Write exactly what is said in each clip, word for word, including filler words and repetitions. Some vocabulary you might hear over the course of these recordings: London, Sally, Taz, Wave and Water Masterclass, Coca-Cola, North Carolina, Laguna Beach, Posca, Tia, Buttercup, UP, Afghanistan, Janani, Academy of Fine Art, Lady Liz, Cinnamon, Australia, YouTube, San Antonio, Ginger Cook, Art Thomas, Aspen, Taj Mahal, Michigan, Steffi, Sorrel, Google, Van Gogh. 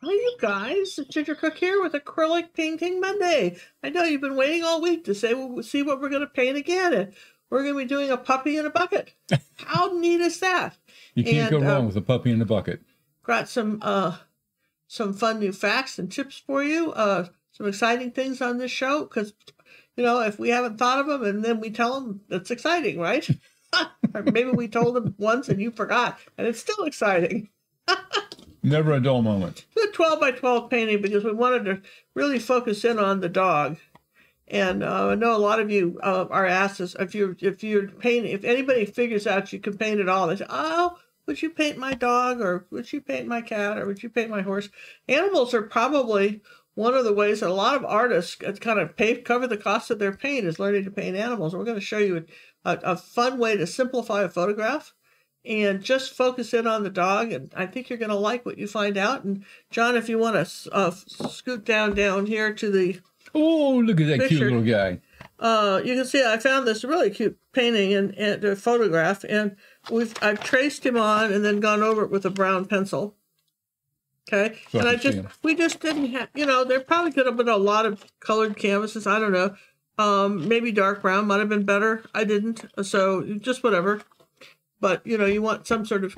Hi, you guys. Ginger Cook here with Acrylic Painting Monday. I know you've been waiting all week to say, well, see what we're going to paint again. We're going to be doing a puppy in a bucket. How neat is that? You can't and, go wrong um, with a puppy in a bucket. Got some uh, some fun new facts and tips for you. Uh, some exciting things on this show because, you know, if we haven't thought of them and then we tell them, that's exciting, right? Or maybe we told them once and you forgot, and it's still exciting. Never a dull moment. It's a twelve by twelve painting because we wanted to really focus in on the dog. And uh, I know a lot of you uh, are asked us if you're if you're painting, if anybody figures out you can paint at all, they say, "Oh, would you paint my dog, or would you paint my cat, or would you paint my horse?" Animals are probably one of the ways that a lot of artists kind of pay, cover the cost of their paint is learning to paint animals. We're going to show you a, a, a fun way to simplify a photograph. And just focus in on the dog, and I think you're going to like what you find out. And John, if you want to uh, scoot down down here to the oh, look at that picture. Cute little guy. Uh, you can see I found this really cute painting and, and a photograph, and we've I've traced him on and then gone over it with a brown pencil. Okay, so and I just him. we just didn't have you know there probably could have been a lot of colored canvases. I don't know, um, maybe dark brown might have been better. I didn't, so just whatever. But, you know, you want some sort of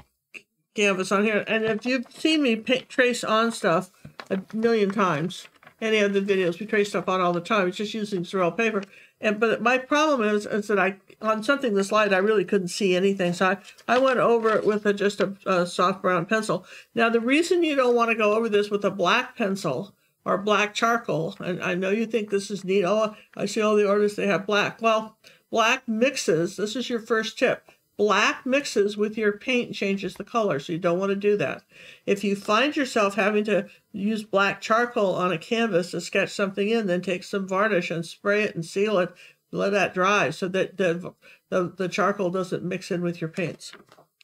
canvas on here. And if you've seen me paint, trace on stuff a million times, any of the videos, we trace stuff on all the time. It's just using Sorrel paper. And But my problem is, is that I on something this light, I really couldn't see anything. So I, I went over it with a, just a, a soft brown pencil. Now, the reason you don't want to go over this with a black pencil or black charcoal, and I know you think this is neat. Oh, I see all the artists, they have black. Well, black mixes. This is your first tip. Black mixes with your paint and changes the color, so you don't want to do that. If you find yourself having to use black charcoal on a canvas to sketch something in, then take some varnish and spray it and seal it, let that dry so that the, the, the charcoal doesn't mix in with your paints.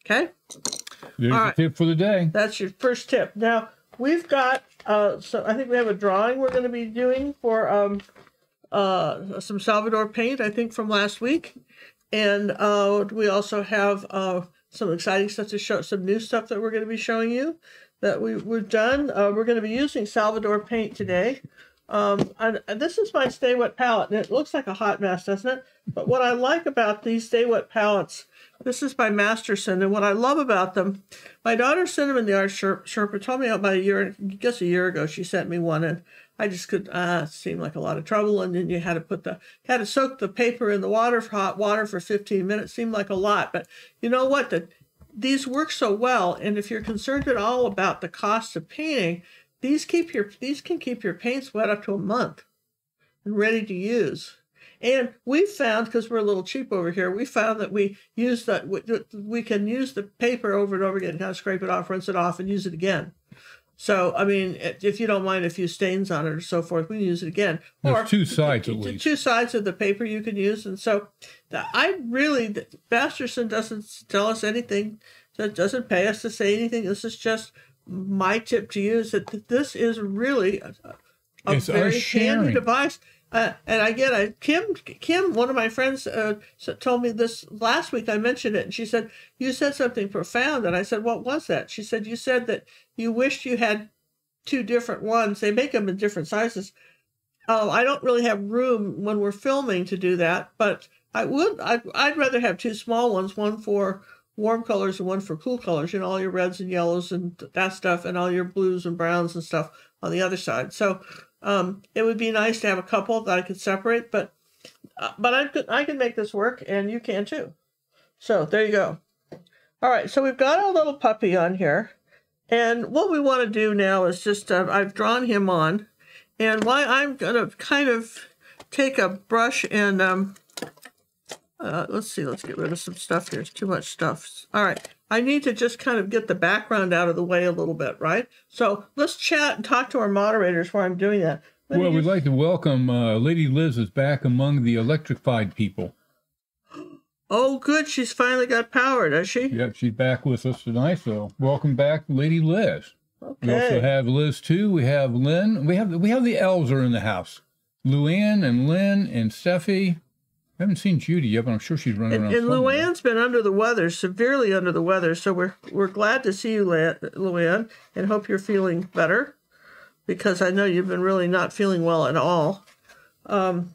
Okay? There's All right. a tip for the day. That's your first tip. Now, we've got, uh, so I think we have a drawing we're going to be doing for um, uh, some Salvador paint, I think, from last week. And uh, we also have uh, some exciting stuff to show, some new stuff that we're going to be showing you that we, we've done. Uh, we're going to be using Salvador paint today. Um, and, and this is my Stay Wet palette, and it looks like a hot mess, doesn't it? But what I like about these Stay Wet palettes, this is by Masterson, and what I love about them, my daughter Cinnamon, the art sherpa, told me about a year, I guess a year ago, she sent me one, and I just could, ah, it seemed like a lot of trouble, and then you had to put the, had to soak the paper in the water, hot water for fifteen minutes, seemed like a lot, but you know what, the, these work so well, and if you're concerned at all about the cost of painting, these keep your, these can keep your paints wet up to a month and ready to use. And we found, because we're a little cheap over here, we found that we use that, we, we can use the paper over and over again, kind of scrape it off, rinse it off, and use it again. So, I mean, if you don't mind a few stains on it or so forth, we can use it again. There's or two sides, at least. Two sides of the paper you can use. And so, I really, Masterson doesn't tell us anything, that doesn't pay us to say anything. This is just my tip to you, is that this is really a, a very handy device. Uh, and again, I, Kim, Kim, one of my friends uh, told me this last week. I mentioned it, and she said, you said something profound. And I said, what was that? She said, you said that you wished you had two different ones. They make them in different sizes. Oh, I don't really have room when we're filming to do that, but I would, I, I'd rather have two small ones, one for warm colors and one for cool colors, you know, all your reds and yellows and that stuff, and all your blues and browns and stuff on the other side. So um, it would be nice to have a couple that I could separate, but uh, but I could, I can make this work, and you can too. So there you go. All right, so we've got our little puppy on here, and what we want to do now is just, uh, I've drawn him on, and why I'm going to kind of take a brush and... Um, Uh, let's see, let's get rid of some stuff here. There's too much stuff. All right. I need to just kind of get the background out of the way a little bit, right? So let's chat and talk to our moderators while I'm doing that. Let well, we'd just... like to welcome uh, Lady Liz is back among the electrified people. Oh, good. She's finally got power, does she? Yep, she's back with us tonight, so welcome back, Lady Liz. Okay. We also have Liz, too. We have Lynn. We have, we have the elves are in the house. Luann and Lynn and Steffi. I haven't seen Judy yet, but I'm sure she's running around. And Luann's been under the weather, severely under the weather. So we're we're glad to see you, Luann, and hope you're feeling better. because I know you've been really not feeling well at all. Um,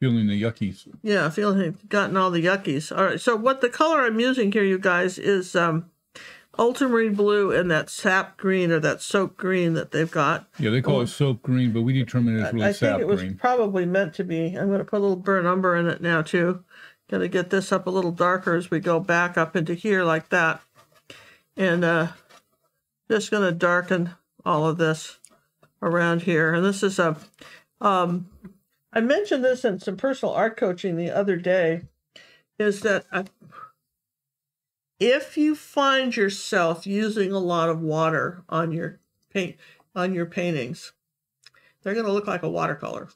feeling the yuckies. Yeah, feeling gotten all the yuckies. All right, so what the color I'm using here, you guys, is um, ultramarine blue and that sap green or that soap green that they've got. Yeah, they call oh, it soap green, but we determined it's really I sap green. I think it green. was probably meant to be. I'm going to put a little burnt umber in it now, too. Going to get this up a little darker as we go back up into here like that. And uh, just going to darken all of this around here. And this is a, um, I mentioned this in some personal art coaching the other day, is that I, if you find yourself using a lot of water on your paint, on your paintings, they're going to look like a watercolor.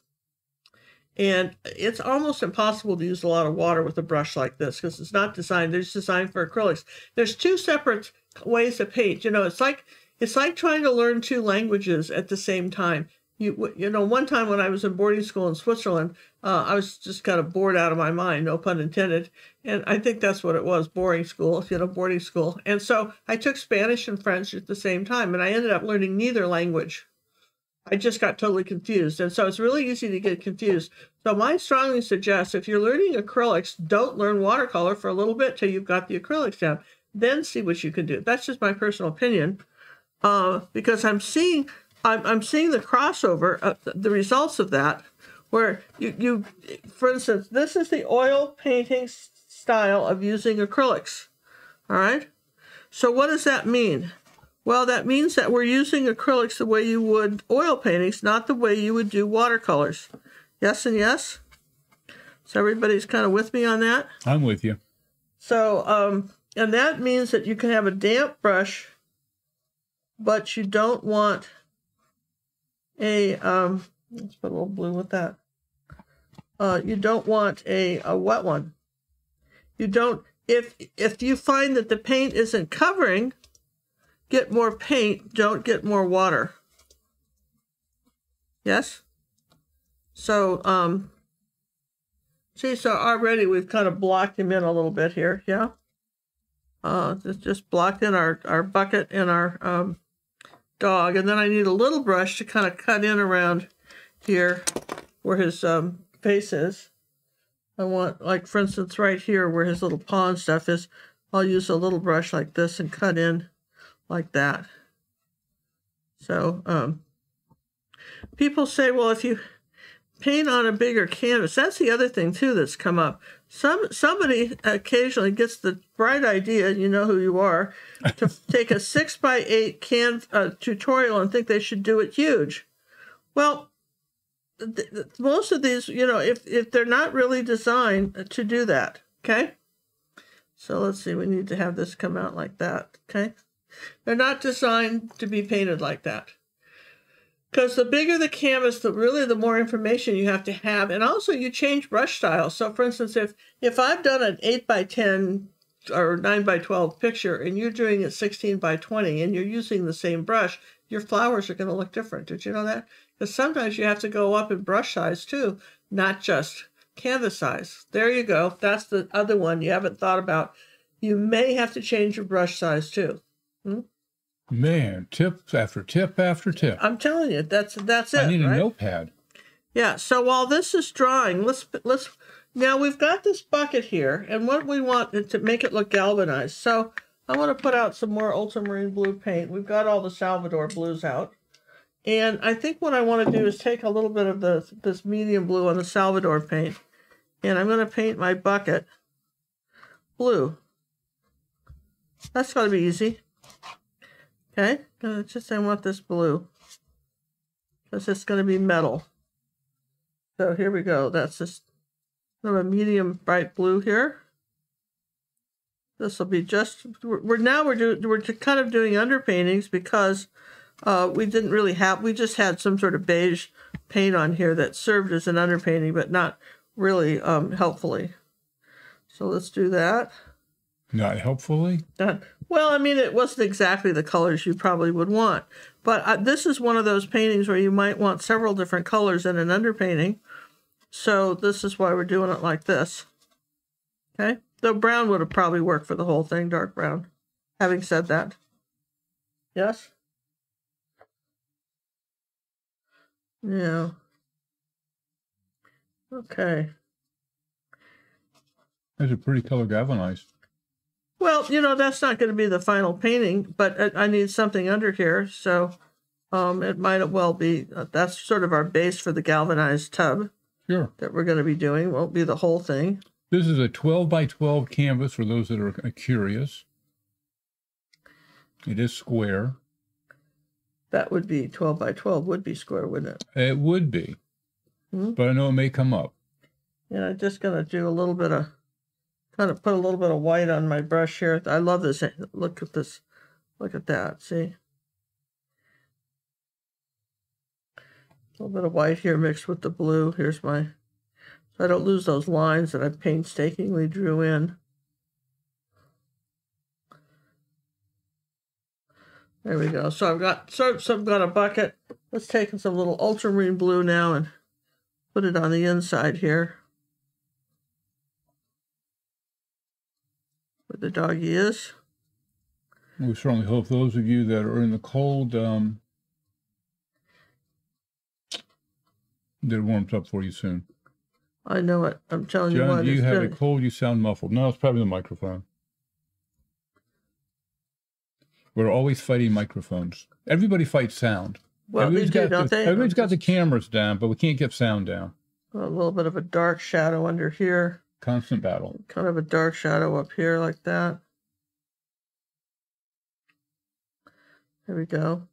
And it's almost impossible to use a lot of water with a brush like this because it's not designed. It's designed for acrylics. There's two separate ways to paint. You know, it's like it's like trying to learn two languages at the same time. You you know, one time when I was in boarding school in Switzerland, uh, I was just kind of bored out of my mind, no pun intended. And I think that's what it was, boring school, you know, boarding school. And so I took Spanish and French at the same time, and I ended up learning neither language. I just got totally confused. And so it's really easy to get confused. So I strongly suggest if you're learning acrylics, don't learn watercolor for a little bit till you've got the acrylics down. Then see what you can do. That's just my personal opinion, uh, because I'm seeing I'm, I'm seeing the crossover, uh, the results of that, where you, you, for instance, this is the oil painting style of using acrylics. All right. So what does that mean? Well, that means that we're using acrylics the way you would oil paintings, not the way you would do watercolors. Yes and yes? So everybody's kind of with me on that? I'm with you. So, um, and that means that you can have a damp brush, but you don't want a, um, let's put a little blue with that. Uh, you don't want a, a wet one. You don't, if, if you find that the paint isn't covering, get more paint, don't get more water. Yes? So, um, see, so already we've kind of blocked him in a little bit here, yeah? Uh, just, just blocked in our, our bucket and our um, dog. And then I need a little brush to kind of cut in around here where his um, face is. I want, like, for instance, right here where his little paw and stuff is, I'll use a little brush like this and cut in like that. So um, people say, well, if you paint on a bigger canvas, that's the other thing too that's come up. Some somebody occasionally gets the bright idea, you know who you are, to take a six by eight can uh, tutorial and think they should do it huge. Well, th th most of these, you know, if if they're not really designed to do that, okay. So let's see. We need to have this come out like that, okay. They're not designed to be painted like that. Because the bigger the canvas, the really the more information you have to have. And also you change brush styles. So for instance, if, if I've done an eight by ten or nine by twelve picture and you're doing it sixteen by twenty and you're using the same brush, your flowers are going to look different. Did you know that? Because sometimes you have to go up in brush size too, not just canvas size. There you go. That's the other one you haven't thought about. You may have to change your brush size too. Hmm? Man, tip after tip after tip. I'm telling you, that's that's it. I need a right? notepad. Yeah. So while this is drying, let's let's now we've got this bucket here, and what we want is to make it look galvanized. So I want to put out some more ultramarine blue paint. We've got all the Salvador blues out, and I think what I want to do is take a little bit of the this medium blue on the Salvador paint, and I'm going to paint my bucket blue. That's going to be easy. Okay, it's just I want this blue because it's going to be metal. So here we go. That's just kind of a medium bright blue here. This will be just. We're now we're doing we're kind of doing underpaintings because uh, we didn't really have. We just had some sort of beige paint on here that served as an underpainting, but not really um, helpfully. So let's do that. Not helpfully? Not, well, I mean, it wasn't exactly the colors you probably would want. But uh, this is one of those paintings where you might want several different colors in an underpainting. So this is why we're doing it like this. Okay? Though brown would have probably worked for the whole thing, dark brown. Having said that. Yes? Yeah. Okay. That's a pretty color galvanized. Well, you know, that's not going to be the final painting, but I need something under here, so um, it might well be. Uh, that's sort of our base for the galvanized tub. Sure. That we're going to be doing. Won't be the whole thing. This is a twelve by twelve canvas for those that are curious. It is square. That would be twelve by twelve would be square, wouldn't it? It would be. Hmm? But I know it may come up. Yeah, I'm just going to do a little bit of, kind of put a little bit of white on my brush here. I love this. Look at this. Look at that. See? A little bit of white here mixed with the blue. Here's my, so I don't lose those lines that I painstakingly drew in. There we go. So I've got so, so I've got a bucket. Let's take some little ultramarine blue now and put it on the inside here, where the doggy is. We certainly hope those of you that are in the cold, um, that it warms up for you soon. I know it. I'm telling John, you what. Do you have been... a cold? You sound muffled. No, it's probably the microphone. We're always fighting microphones. Everybody fights sound. Well, everybody's they do, got don't the, they? Everybody's got the cameras down, but we can't get sound down. A little bit of a dark shadow under here. Constant battle. Kind of a dark shadow up here like that. There we go.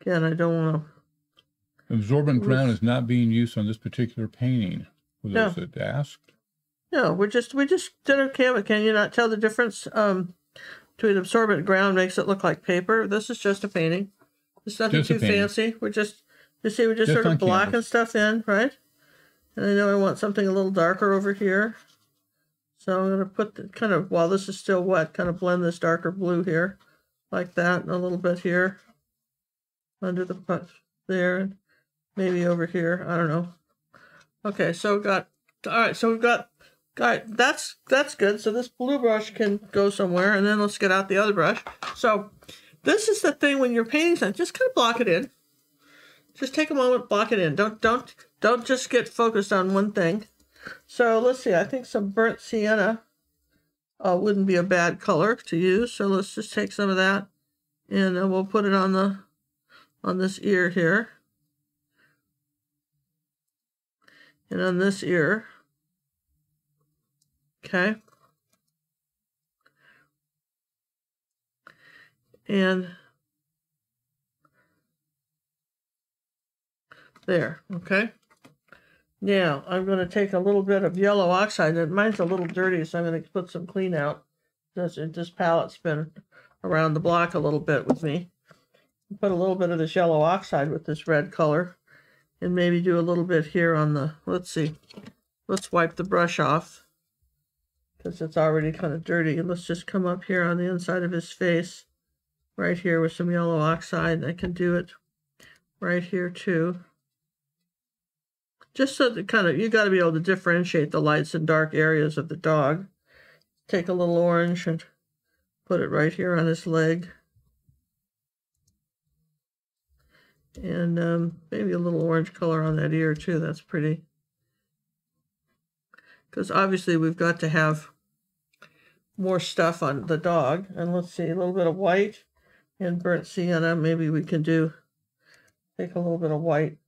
Again, I don't want to... Absorbent Oops. Brown is not being used on this particular painting. Was no. it asked? No, we're just, we just did a canvas. Can you not tell the difference? Um... Between absorbent ground makes it look like paper. This is just a painting. It's nothing too fancy. We're just, you see, we're just, just sort of blocking canvas. Stuff in, right? And I know I want something a little darker over here. So I'm going to put the, kind of, while this is still wet, kind of blend this darker blue here, like that, and a little bit here, under the put there, and maybe over here. I don't know. Okay, so we've got, all right, so we've got, Got that's that's good. So this blue brush can go somewhere, and then let's get out the other brush. So this is the thing when you're painting something, just kind of block it in. Just take a moment, block it in. Don't don't don't just get focused on one thing. So let's see. I think some burnt sienna uh, wouldn't be a bad color to use. So let's just take some of that, and uh, we'll put it on the on this ear here, and on this ear. Okay, and there, okay. Now, I'm going to take a little bit of yellow oxide. Mine's a little dirty, so I'm going to put some clean out. This, this palette's been around the block a little bit with me. Put a little bit of this yellow oxide with this red color, and maybe do a little bit here on the, let's see, let's wipe the brush off, because it's already kind of dirty. And let's just come up here on the inside of his face, right here with some yellow oxide. And I can do it right here too. Just so that kind of, you got to be able to differentiate the lights and dark areas of the dog. Take a little orange and put it right here on his leg. And um, maybe a little orange color on that ear too. That's pretty. Because obviously we've got to have more stuff on the dog. And let's see, a little bit of white and burnt sienna. Maybe we can do, take a little bit of white,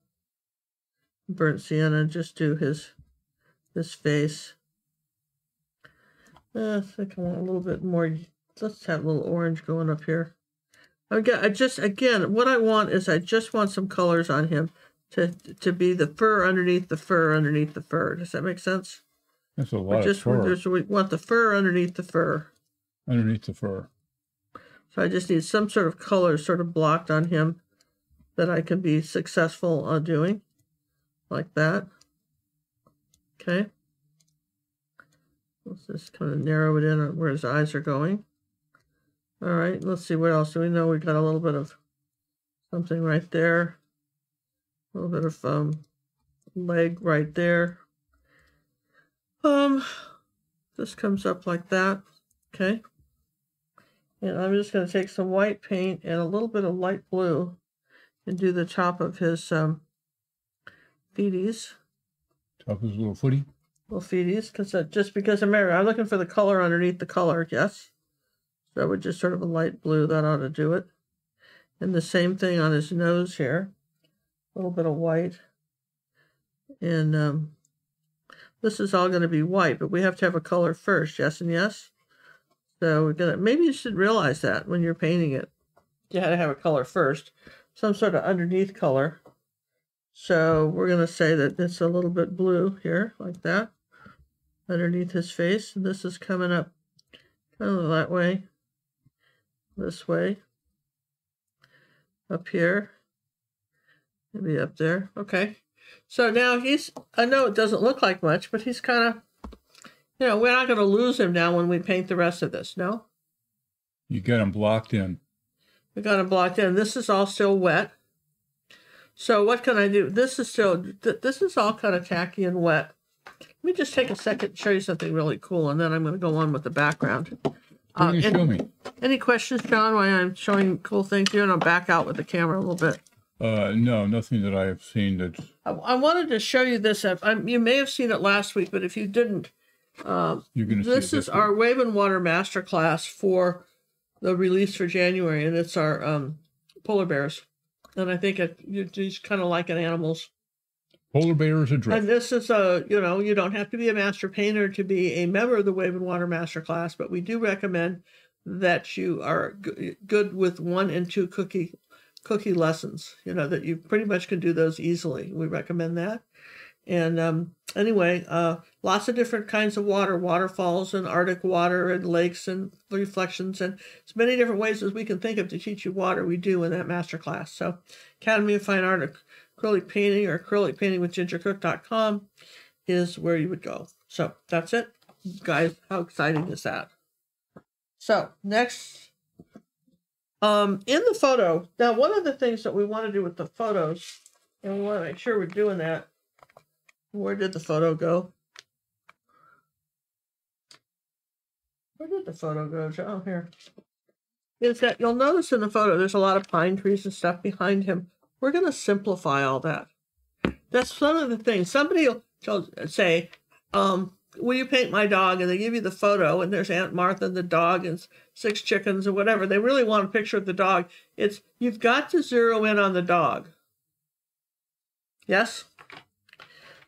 burnt sienna, and just do his, his face. Uh, I think I want a little bit more. Let's have a little orange going up here. Again, I just, again, what I want is I just want some colors on him to, to be the fur underneath the fur underneath the fur. Does that make sense? That's a lot we just, of fur. We want the fur underneath the fur. Underneath the fur. So I just need some sort of color sort of blocked on him that I can be successful on doing. Like that. Okay. Let's just kind of narrow it in on where his eyes are going. All right. Let's see what else do we know. We've got a little bit of something right there. A little bit of um, leg right there. Um, this comes up like that, okay? And I'm just going to take some white paint and a little bit of light blue and do the top of his, um, feeties. Top is a little footy. Little feeties, because just because I'm married, I'm looking for the color underneath the color, yes. So I would just sort of a light blue, that ought to do it. And the same thing on his nose here. A little bit of white. And um, this is all going to be white, but we have to have a color first, yes and yes. So we're going to, maybe you should realize that when you're painting it. You had to have a color first, some sort of underneath color. So we're going to say that it's a little bit blue here, like that, underneath his face. And this is coming up kind of that way, this way, up here, maybe up there. Okay. So now he's, I know it doesn't look like much, but he's kind of, you know, we're not going to lose him now when we paint the rest of this, no? You got him blocked in. We got him blocked in. This is all still wet. So what can I do? This is still, th this is all kind of tacky and wet. Let me just take a second and show you something really cool, and then I'm going to go on with the background. Uh, you any, show me? Any questions, John, why I'm showing cool things here, and I'll back out with the camera a little bit. Uh, no, nothing that I have seen that's... I, I wanted to show you this. I, I, you may have seen it last week, but if you didn't, uh, You're gonna this see it is week. Our Wave and Water Masterclass for the release for January, and it's our um, polar bears. And I think it, you just kind of like an animals. Polar bears are dressed. And this is a, you know, you don't have to be a master painter to be a member of the Wave and Water Masterclass, but we do recommend that you are g good with one and two cookie cookie lessons, you know, that you pretty much can do those easily. We recommend that. And um, anyway, uh, lots of different kinds of water, waterfalls and Arctic water and lakes and reflections, and as many different ways as we can think of to teach you water, we do in that masterclass. So Academy of Fine Art, Acrylic Painting, or Acrylic Painting with Ginger Cook dot com is where you would go. So that's it. Guys, how exciting is that? So next, um, in the photo, now one of the things that we want to do with the photos, and we want to make sure we're doing that, where did the photo go? Where did the photo go? Oh, here. Is that you'll notice in the photo there's a lot of pine trees and stuff behind him. We're going to simplify all that. That's one of the things. Somebody will say, um, will you paint my dog? And they give you the photo, and there's Aunt Martha and the dog and six chickens or whatever. They really want a picture of the dog. It's, you've got to zero in on the dog. Yes?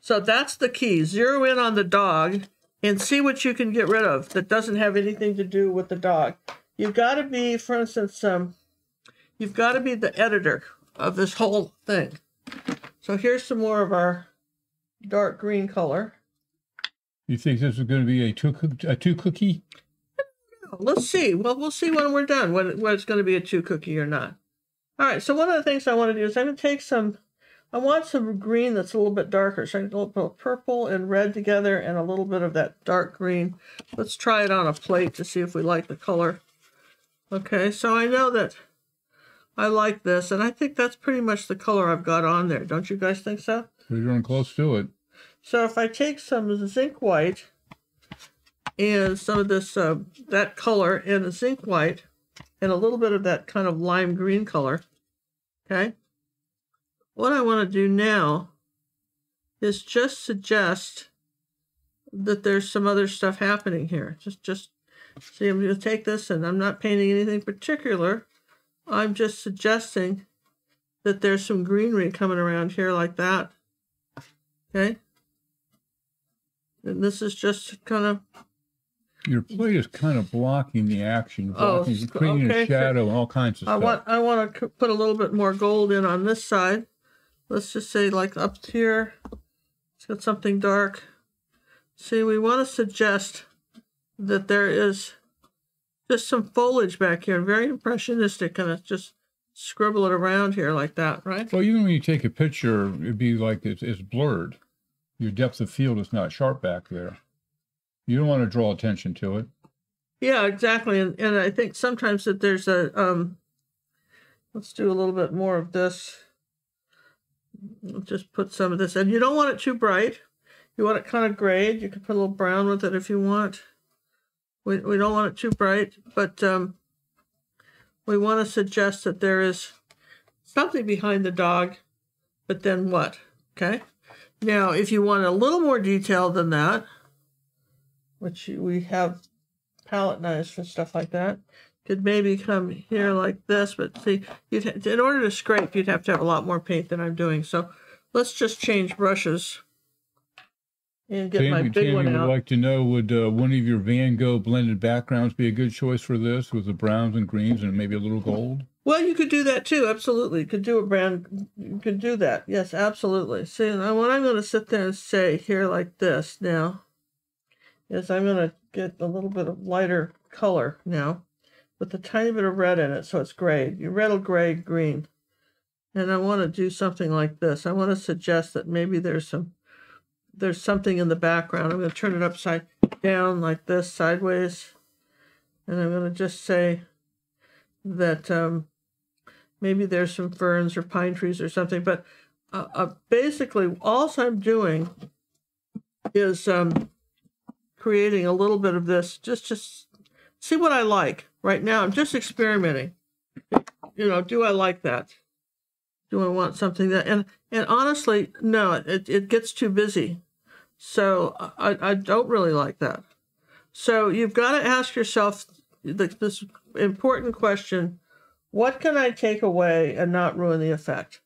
So that's the key. Zero in on the dog and see what you can get rid of that doesn't have anything to do with the dog. You've got to be, for instance, um, you've got to be the editor of this whole thing. So here's some more of our dark green color. You think this is going to be a two, cook a two cookie? Let's see. Well, we'll see when we're done, whether it's going to be a two cookie or not. All right. So one of the things I want to do is I'm going to take some, I want some green that's a little bit darker. So I can put a little purple and red together and a little bit of that dark green. Let's try it on a plate to see if we like the color. Okay, so I know that I like this, and I think that's pretty much the color I've got on there. Don't you guys think so? We're doing close to it. So if I take some zinc white and some of this, uh, that color and the zinc white and a little bit of that kind of lime green color, okay? What I want to do now is just suggest that there's some other stuff happening here. Just, just see, I'm going to take this, and I'm not painting anything particular. I'm just suggesting that there's some greenery coming around here like that. Okay? And this is just kind of... Your plate is kind of blocking the action, blocking, oh, creating okay. a shadow, all kinds of I stuff. Want, I want to put a little bit more gold in on this side. Let's just say like up here, it's got something dark. See, we want to suggest that there is just some foliage back here. Very impressionistic, kind of just scribble it around here like that, right? Well, even when you take a picture, it'd be like it's, it's blurred. Your depth of field is not sharp back there. You don't want to draw attention to it. Yeah, exactly. And, and I think sometimes that there's a, um, let's do a little bit more of this. I'll just put some of this in. You don't want it too bright. You want it kind of grayed. You can put a little brown with it if you want. We, we don't want it too bright, but um, we want to suggest that there is something behind the dog, but then what? Okay. Now, if you want a little more detail than that, which we have palette knives for stuff like that, could maybe come here like this. But see, you'd, in order to scrape, you'd have to have a lot more paint than I'm doing. So let's just change brushes and get Tammy, my big Tammy one out. Would like to know, would uh, one of your Van Gogh blended backgrounds be a good choice for this, with the browns and greens and maybe a little gold? Well, you could do that too. Absolutely, you could do a brown. You could do that. Yes, absolutely. See, what I'm going to sit there and say here like this now is I'm going to get a little bit of lighter color now, with a tiny bit of red in it, so it's grayed. Your red will grade green. And I want to do something like this. I want to suggest that maybe there's some, there's something in the background. I'm going to turn it upside down like this, sideways. And I'm going to just say that um, maybe there's some ferns or pine trees or something. But uh, uh, basically, all I'm doing is um, creating a little bit of this, just just see what I like. Right now, I'm just experimenting. You know, do I like that? Do I want something that? And and honestly, no, it, it gets too busy. So I, I don't really like that. So you've got to ask yourself the, this important question, what can I take away and not ruin the effect?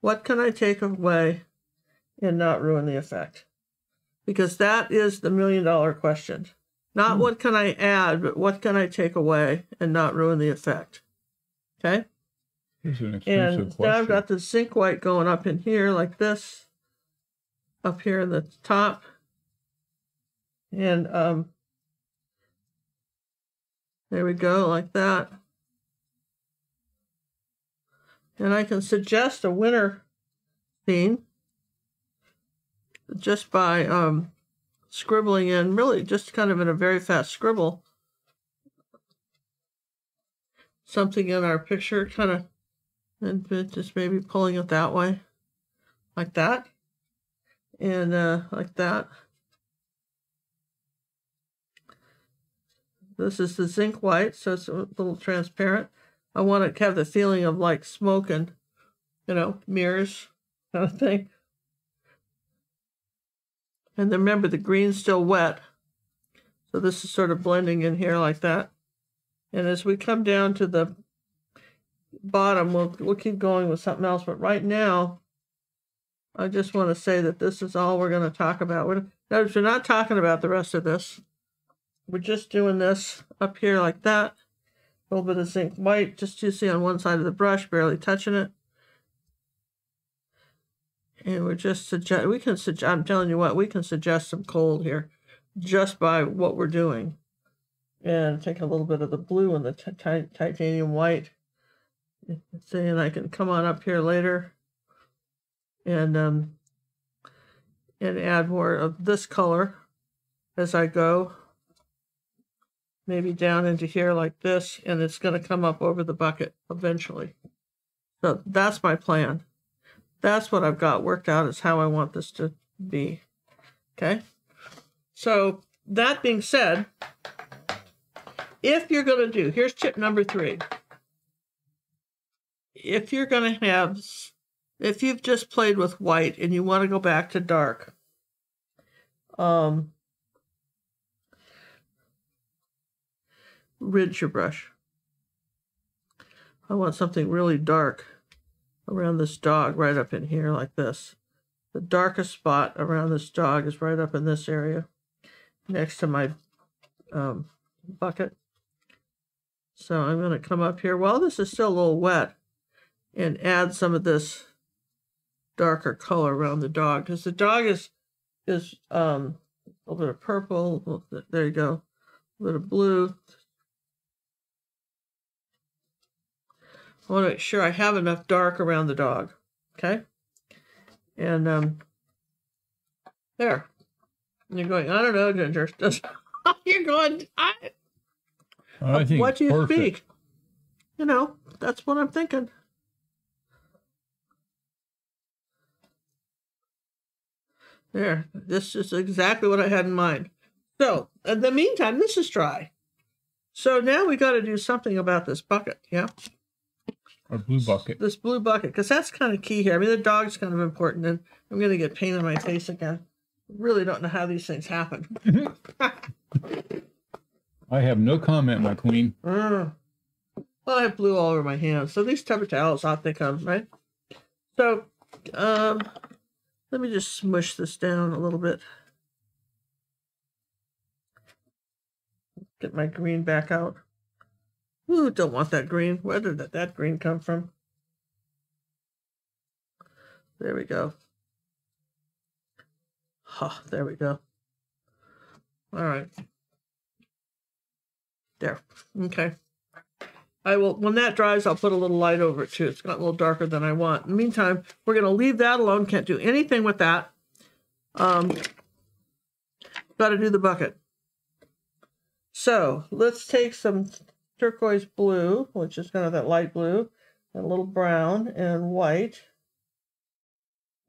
What can I take away and not ruin the effect? Because that is the million dollar question. Not what can I add, but what can I take away and not ruin the effect? Okay? Here's an expensive and question. Now I've got the zinc white going up in here like this, up here in the top. And um, there we go, like that. And I can suggest a winter scene just by... Um, scribbling in, really just kind of in a very fast scribble, something in our picture, kind of, and just maybe pulling it that way, like that, and uh, like that. This is the zinc white, so it's a little transparent. I want to have the feeling of like smoke and, you know, mirrors kind of thing. And then remember, the green's still wet. So this is sort of blending in here like that. And as we come down to the bottom, we'll, we'll keep going with something else. But right now, I just want to say that this is all we're going to talk about. We're, notice we're not talking about the rest of this. We're just doing this up here like that. A little bit of zinc white, just you see on one side of the brush, barely touching it. And we're just suggest we can suggest. I'm telling you what, we can suggest some gold here, just by what we're doing, and take a little bit of the blue and the t t titanium white. Let's see, and I can come on up here later, and um, and add more of this color as I go. Maybe down into here like this, and it's going to come up over the bucket eventually. So that's my plan. That's what I've got worked out, is how I want this to be, okay? So that being said, if you're going to do, here's tip number three. If you're going to have, if you've just played with white and you want to go back to dark, um, rinse your brush. I want something really dark around this dog right up in here like this. The darkest spot around this dog is right up in this area next to my um, bucket. So I'm going to come up here while this is still a little wet and add some of this darker color around the dog, because the dog is is um, a little bit of purple. There you go. A little blue. I want to make sure I have enough dark around the dog, okay? And um, there. You're going, I don't know, Ginger. You're going, I, I think what do you perfect. Speak? You know, that's what I'm thinking. There. This is exactly what I had in mind. So, in the meantime, this is dry. So now we got to do something about this bucket, yeah? Or blue bucket. This blue bucket, because that's kind of key here. I mean, the dog's kind of important, and I'm going to get paint on my face again. Really don't know how these things happen. I have no comment, my queen. Mm. Well, I have blue all over my hands. So these paper towels, out they come, right? So um, let me just smush this down a little bit. Get my green back out. Ooh, don't want that green. Where did that, that green come from? There we go. Oh, there we go. All right. There. Okay. I will, when that dries, I'll put a little light over it too. It's got a little darker than I want. In the meantime, we're going to leave that alone. Can't do anything with that. Um, got to do the bucket. So let's take some turquoise blue, which is kind of that light blue, and a little brown and white.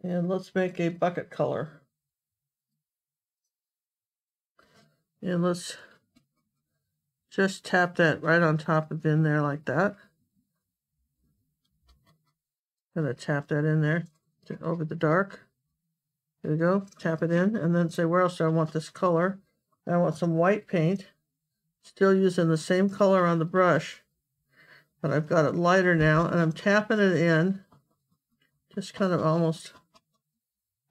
And let's make a bucket color. And let's just tap that right on top of in there like that. I'm going to tap that in there over the dark. There we go. Tap it in and then say, where else do I want this color? I want some white paint. Still using the same color on the brush, but I've got it lighter now, and I'm tapping it in. Just kind of almost,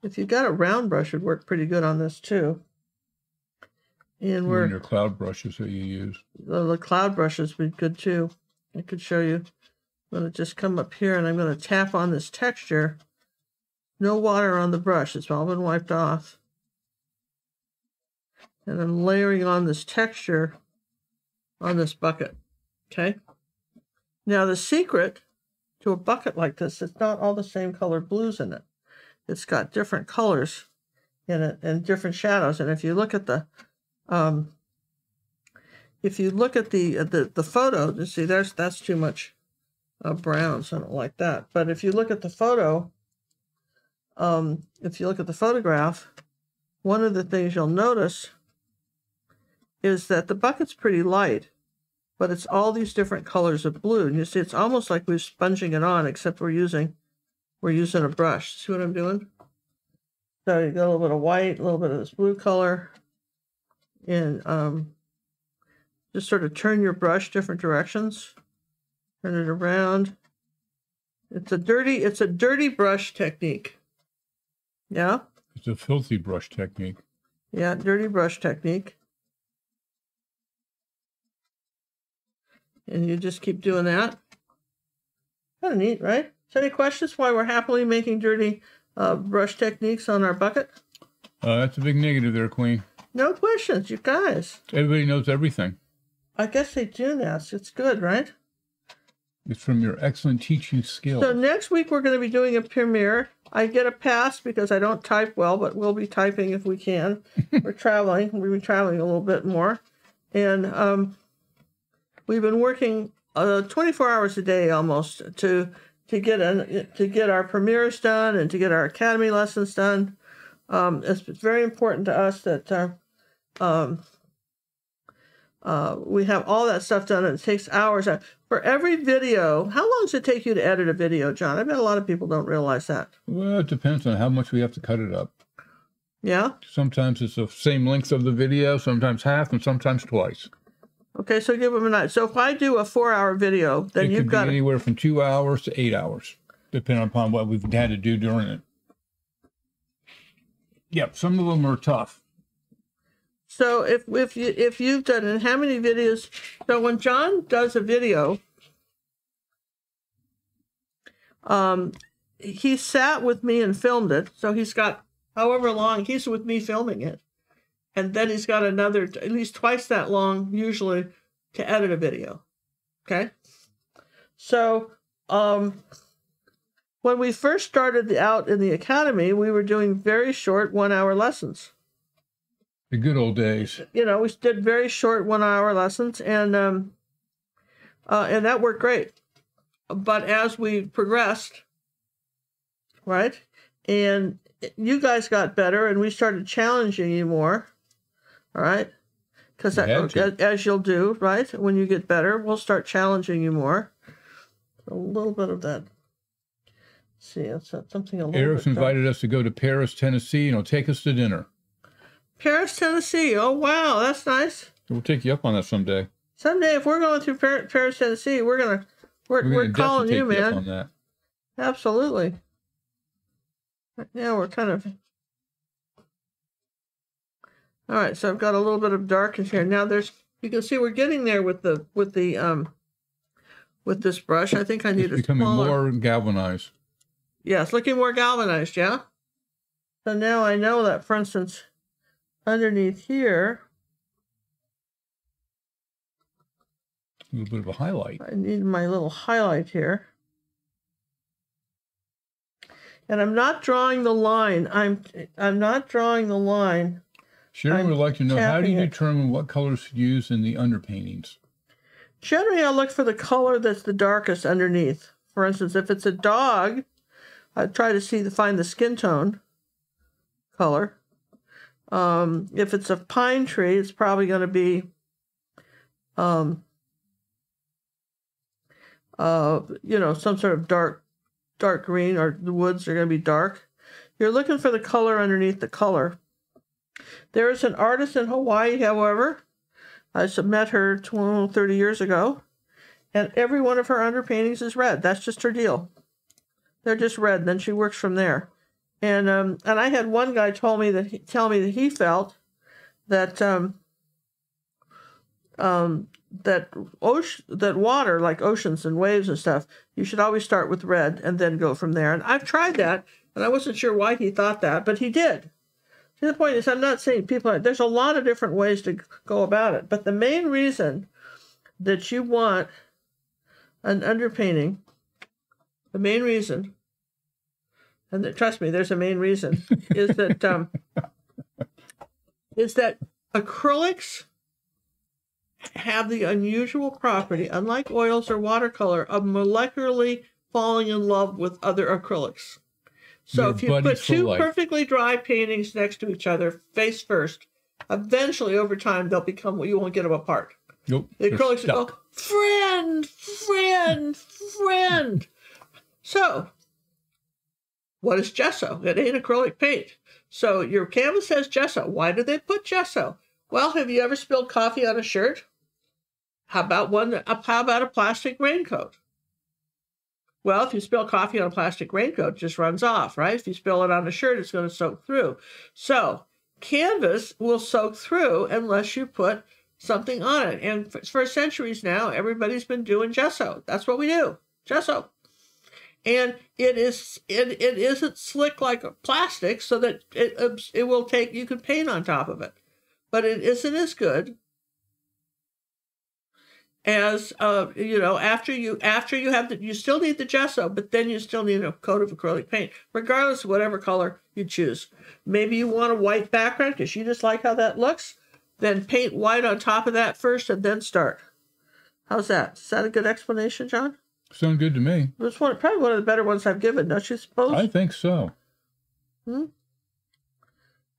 if you've got a round brush, it'd work pretty good on this too. And we're, and your cloud brushes that you use. The, the cloud brushes would be good too. I could show you. I'm going to just come up here and I'm going to tap on this texture. No water on the brush. It's all been wiped off. And I'm layering on this texture on this bucket. Okay. Now the secret to a bucket like this, it's not all the same colored blues in it. It's got different colors in it and different shadows. And if you look at the um, if you look at the the the photo, you see there's that's too much uh, brown, so I don't like that. But if you look at the photo, um, if you look at the photograph, one of the things you'll notice is that the bucket's pretty light, but it's all these different colors of blue. And you see, it's almost like we're sponging it on, except we're using we're using a brush. See what I'm doing? So you got a little bit of white, a little bit of this blue color, and um, just sort of turn your brush different directions, turn it around. It's a dirty, it's a dirty brush technique. Yeah. It's a filthy brush technique. Yeah, dirty brush technique. And you just keep doing that. Kind of neat, right? So any questions why we're happily making dirty uh, brush techniques on our bucket? Uh, that's a big negative there, Queen. No questions, you guys. Everybody knows everything. I guess they do now. So it's good, right? It's from your excellent teaching skills. So next week we're going to be doing a premiere. I get a pass because I don't type well, but we'll be typing if we can. We're traveling. We've been traveling a little bit more. And um, we've been working uh, twenty-four hours a day almost to to get an, to get our premieres done and to get our academy lessons done. Um, it's very important to us that uh, um, uh, we have all that stuff done, and it takes hours. For every video, how long does it take you to edit a video, John? I bet a lot of people don't realize that. Well, it depends on how much we have to cut it up. Yeah? Sometimes it's the same length of the video, sometimes half, and sometimes twice. Okay, so give them a night. So if I do a four-hour video, then it you've got... It could be anywhere from two hours to eight hours, depending upon what we've had to do during it. Yep, some of them are tough. So if if you if you've done and how many videos? So when John does a video, um, he sat with me and filmed it. So he's got however long he's with me filming it, and then he's got another at least twice that long usually to edit a video. Okay. So um, when we first started out in the academy, we were doing very short one-hour lessons. The good old days. You know, we did very short one-hour lessons, and um, uh, and that worked great. But as we progressed, right, and you guys got better, and we started challenging you more, all right? Because as you'll do, right, when you get better, we'll start challenging you more. a little bit of that. Let's see, it's something a little Eric's bit invited dark. us to go to Paris, Tennessee, and he'll take us to dinner. Paris, Tennessee. Oh, wow. That's nice. We'll take you up on that someday. Someday, if we're going through Paris, Tennessee, we're going to, we're, we're, we're calling you, man. You up on that. Absolutely. Right now we're kind of, all right, so I've got a little bit of darkness here. Now there's, you can see we're getting there with the, with the, um, with this brush. I think I need it's a becoming smaller... more galvanized. Yeah, it's looking more galvanized, yeah? So now I know that, for instance, underneath here. A little bit of a highlight. I need my little highlight here. And I'm not drawing the line. I'm I'm not drawing the line. Sharon would like to know, how do you determine what colors to use in the underpaintings? Generally, I look for the color that's the darkest underneath. For instance, if it's a dog, I try to see to find the skin tone color. Um, if it's a pine tree, it's probably going to be um, uh, you know, some sort of dark dark green, or the woods are going to be dark. You're looking for the color underneath the color. There is an artist in Hawaii, however. I met her twenty, thirty years ago, and every one of her underpaintings is red. That's just her deal. They're just red. Then she works from there. And um, and I had one guy told me that he, tell me that he felt that um, um, that ocean, that water, like oceans and waves and stuff, you should always start with red and then go from there. And I've tried that, and I wasn't sure why he thought that, but he did. See, the point is, I'm not saying people, there's a lot of different ways to go about it, but the main reason that you want an underpainting, the main reason, and that, trust me, there's a main reason, is that um, is that acrylics have the unusual property, unlike oils or watercolor, of molecularly falling in love with other acrylics. So Your if you put two life. perfectly dry paintings next to each other, face first, eventually over time they'll become what you won't get them apart. Nope, the acrylics will go, friend, friend, friend. So, what is gesso? It ain't acrylic paint. So your canvas has gesso. Why did they put gesso? Well, have you ever spilled coffee on a shirt? How about one? How about a plastic raincoat? Well, if you spill coffee on a plastic raincoat, it just runs off, right? If you spill it on a shirt, it's going to soak through. So canvas will soak through unless you put something on it. And for, for centuries now, everybody's been doing gesso. That's what we do, gesso. And it is it, it isn't slick like a plastic, so that it it will take. You can paint on top of it, but it isn't as good as uh you know, after you after you have the, you still need the gesso, but then you still need a coat of acrylic paint, regardless of whatever color you choose. Maybe you want a white background because you just like how that looks. Then paint white on top of that first, and then start. How's that? Is that a good explanation, John? Sound good to me. It's one, probably one of the better ones I've given, don't you suppose? I think so. Hmm?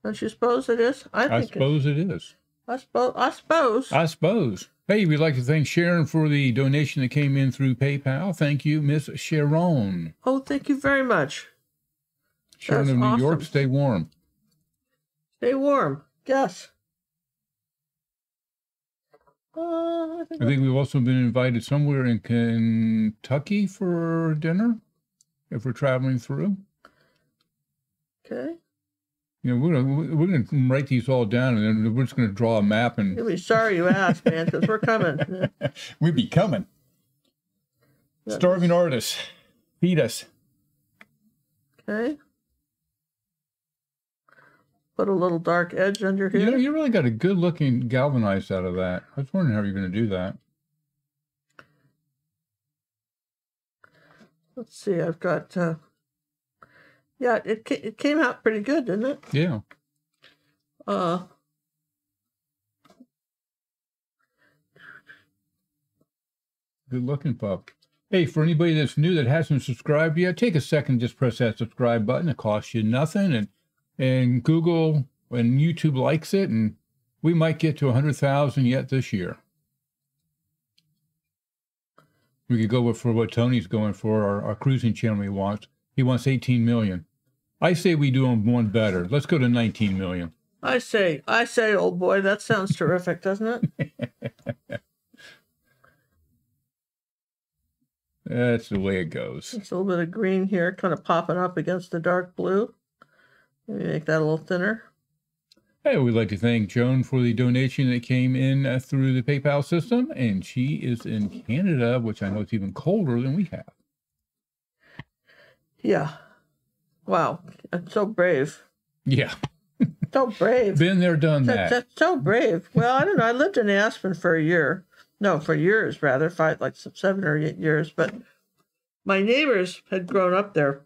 Don't you suppose it is? I, think I suppose it, it is. I suppose. I suppose. I suppose. Hey, we'd like to thank Sharon for the donation that came in through PayPal. Thank you, Miss Sharon. Oh, thank you very much. Sharon of New awesome. York, stay warm. Stay warm. Yes. Uh, I think, I think we've also been invited somewhere in Kentucky for dinner, if we're traveling through. Okay. You know, we're gonna, we're gonna write these all down, and then we're just gonna draw a map. And you'll be sorry you asked, man, because we're coming. We'd be coming. That Starving is... artists, feed us. Okay. Put a little dark edge under here. You know, you really got a good looking galvanized out of that. I was wondering how you're going to do that. Let's see. I've got, uh, yeah, it, it came out pretty good, didn't it? Yeah. Uh, good looking pup. Hey, for anybody that's new that hasn't subscribed yet, take a second, just press that subscribe button. It costs you nothing. And And Google and YouTube likes it, and we might get to a hundred thousand yet this year. We could go for what Tony's going for, our, our cruising channel he wants. He wants eighteen million. I say we do him one better. Let's go to nineteen million. I say, I say, old boy, that sounds terrific, doesn't it? That's the way it goes. It's a little bit of green here, kind of popping up against the dark blue. Maybe make that a little thinner. Hey, we'd like to thank Joan for the donation that came in uh, through the PayPal system, and she is in Canada, which I know is even colder than we have. Yeah. Wow. That's so brave. Yeah. So brave. Been there, done that. that. That's so brave. Well, I don't know. I lived in Aspen for a year. No, for years, rather. Five, like seven or eight years. But my neighbors had grown up there,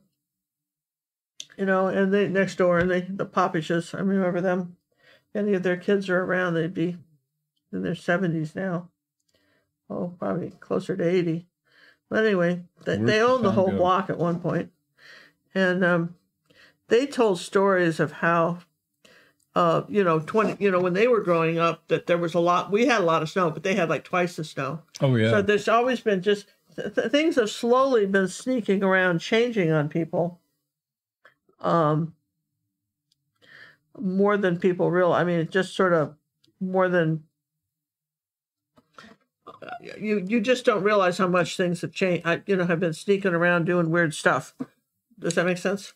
you know, and they next door, and they, the Popishes, I remember them. Any of their kids are around, they'd be in their seventies now. Oh, probably closer to eighty. But anyway, they, they owned the whole block at one point. And um, they told stories of how, uh, you know, twenty, you know, when they were growing up, that there was a lot. We had a lot of snow, but they had like twice the snow. Oh yeah. So there's always been just th things have slowly been sneaking around, changing on people. Um, more than people realize. I mean, it just sort of more than. You you just don't realize how much things have changed. I, you know, have been sneaking around doing weird stuff. Does that make sense?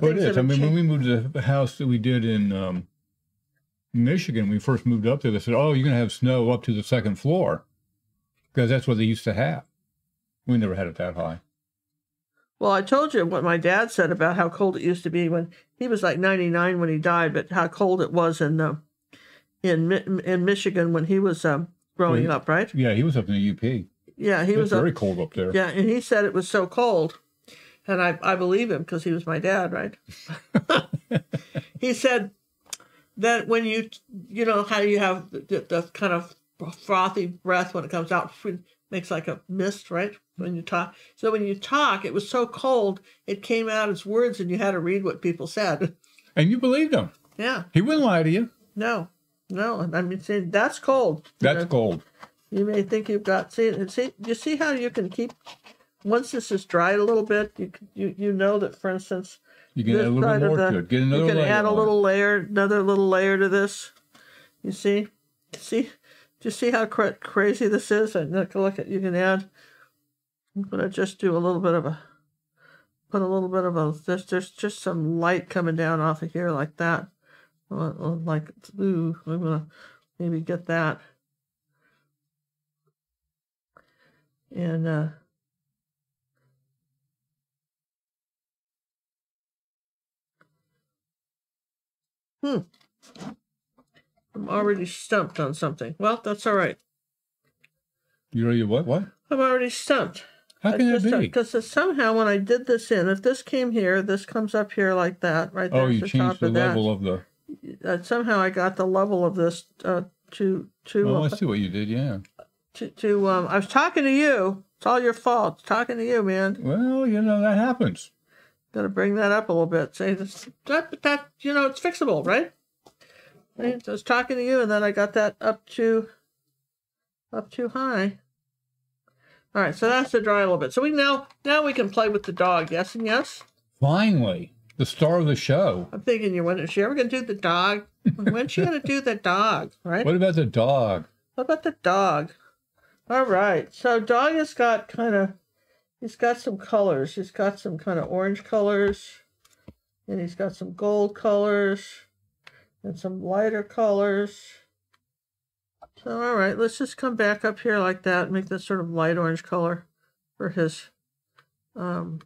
Well, it is. I mean, when we moved to the house that we did in um, Michigan, we first moved up there. They said, "Oh, you're going to have snow up to the second floor," because that's what they used to have. We never had it that high. Well, I told you what my dad said about how cold it used to be when he was like ninety-nine when he died, but how cold it was in the, in in Michigan when he was um, growing well, he, up, right? Yeah, he was up in the U P. Yeah, he it was, was up, very cold up there. Yeah, and he said it was so cold. And I, I believe him because he was my dad, right? He said that when you, you know, how you have the, the, the kind of frothy breath when it comes out, it makes like a mist, right? When you talk. So when you talk, it was so cold, it came out as words and you had to read what people said. And you believed him. Yeah. He wouldn't lie to you. No, no. I mean, see, that's cold. That's you know, cold. You may think you've got, see, see, you see how you can keep... Once this is dried a little bit, you you you know that, for instance, you can add a little bit more the, to it. Get another you can layer add a little on. layer, another little layer to this. You see, see, do you see how cra crazy this is? And look, look at you can add. I'm gonna just do a little bit of a, put a little bit of a. There's there's just some light coming down off of here like that, like ooh, I'm gonna maybe get that. And. uh Hmm. I'm already stumped on something. Well, that's all right. You already what? What? I'm already stumped. How can that be? Because somehow when I did this in, if this came here, this comes up here like that, right there. Oh, you changed the level of the. Uh, somehow I got the level of this uh, to to. Oh, I see what you did. Yeah. To to um, I was talking to you. It's all your fault. Talking to you, man. Well, you know that happens. Got to bring that up a little bit. Say this, that, that, you know, it's fixable, right? I was talking to you, and then I got that up too, up too high. All right, so that's to dry a little bit. So we now, now we can play with the dog. Yes and yes. Finally, the star of the show. I'm thinking, you when is she ever gonna do the dog? When's she gonna do the dog? Right. What about the dog? What about the dog? All right. So dog has got kind of. He's got some colors. He's got some kind of orange colors, and he's got some gold colors, and some lighter colors. So, all right, let's just come back up here like that and make this sort of light orange color for his um,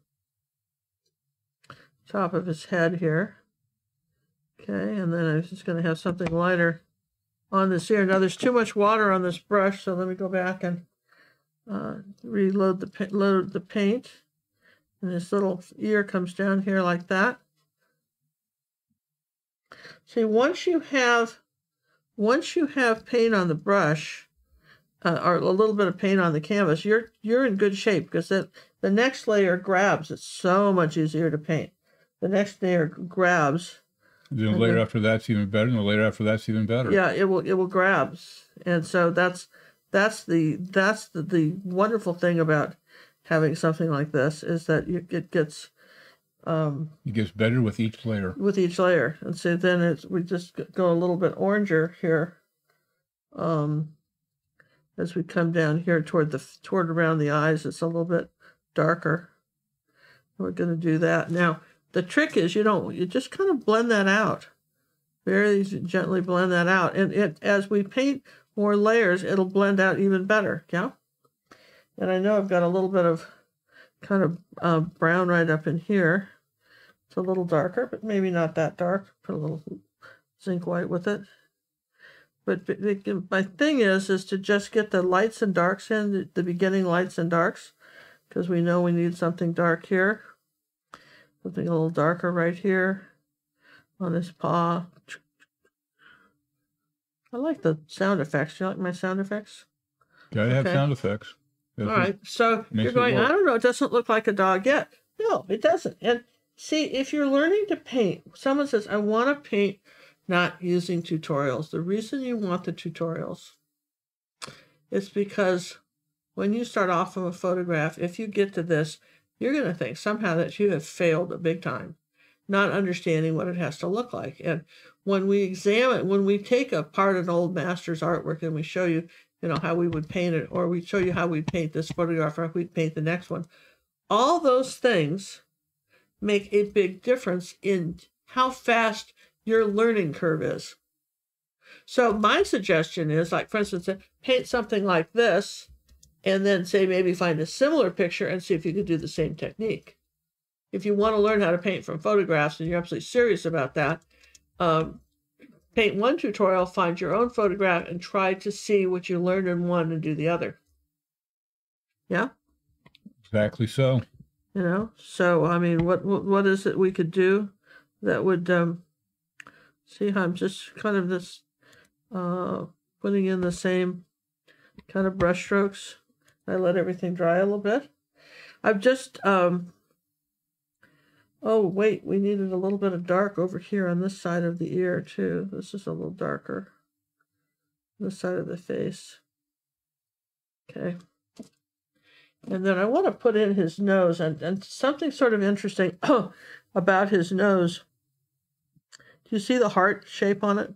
top of his head here. Okay, and then I'm just going to have something lighter on this here. Now, there's too much water on this brush, so let me go back and Uh, reload the load the paint, and this little ear comes down here like that. See, once you have, once you have paint on the brush, uh, or a little bit of paint on the canvas, you're you're in good shape because that the next layer grabs. It's so much easier to paint. The next layer grabs. The layer then, after that's even better, and the layer after that's even better. Yeah, it will it will grabs, and so that's. that's the that's the, the wonderful thing about having something like this, is that you, it gets um, it gets better with each layer. With each layer, and so then it's we just go a little bit oranger here, um, as we come down here toward the toward around the eyes. It's a little bit darker. We're going to do that now. The trick is you don't you just kind of blend that out, very gently blend that out, and it as we paint more layers, it'll blend out even better. Yeah, and I know I've got a little bit of kind of uh, brown right up in here. It's a little darker, but maybe not that dark. Put a little zinc white with it. But my thing is is to just get the lights and darks in the beginning lights and darks, because we know we need something dark here. Something a little darker right here on his paw. I like the sound effects. Do you like my sound effects? Gotta okay. have sound effects. That's all right. So you're going, I don't know, it doesn't look like a dog yet. No, it doesn't. And see, if you're learning to paint, someone says, I want to paint not using tutorials. The reason you want the tutorials is because when you start off from a photograph, if you get to this, you're going to think somehow that you have failed a big time, not understanding what it has to look like. And when we examine, when we take apart an old master's artwork and we show you, you know, how we would paint it, or we show you how we paint this photograph, or we'd paint the next one, all those things make a big difference in how fast your learning curve is. So my suggestion is, like, for instance, paint something like this, and then say maybe find a similar picture and see if you could do the same technique. If you want to learn how to paint from photographs and you're absolutely serious about that, um, paint one tutorial, find your own photograph, and try to see what you learned in one and do the other. Yeah? Exactly so. You know, so, I mean, what what is it we could do that would, um, see how I'm just kind of this, uh, putting in the same kind of brush strokes. I let everything dry a little bit. I've just, um, oh, wait, we needed a little bit of dark over here on this side of the ear, too. This is a little darker, this side of the face. Okay. And then I want to put in his nose, and, and something sort of interesting about his nose. Do you see the heart shape on it?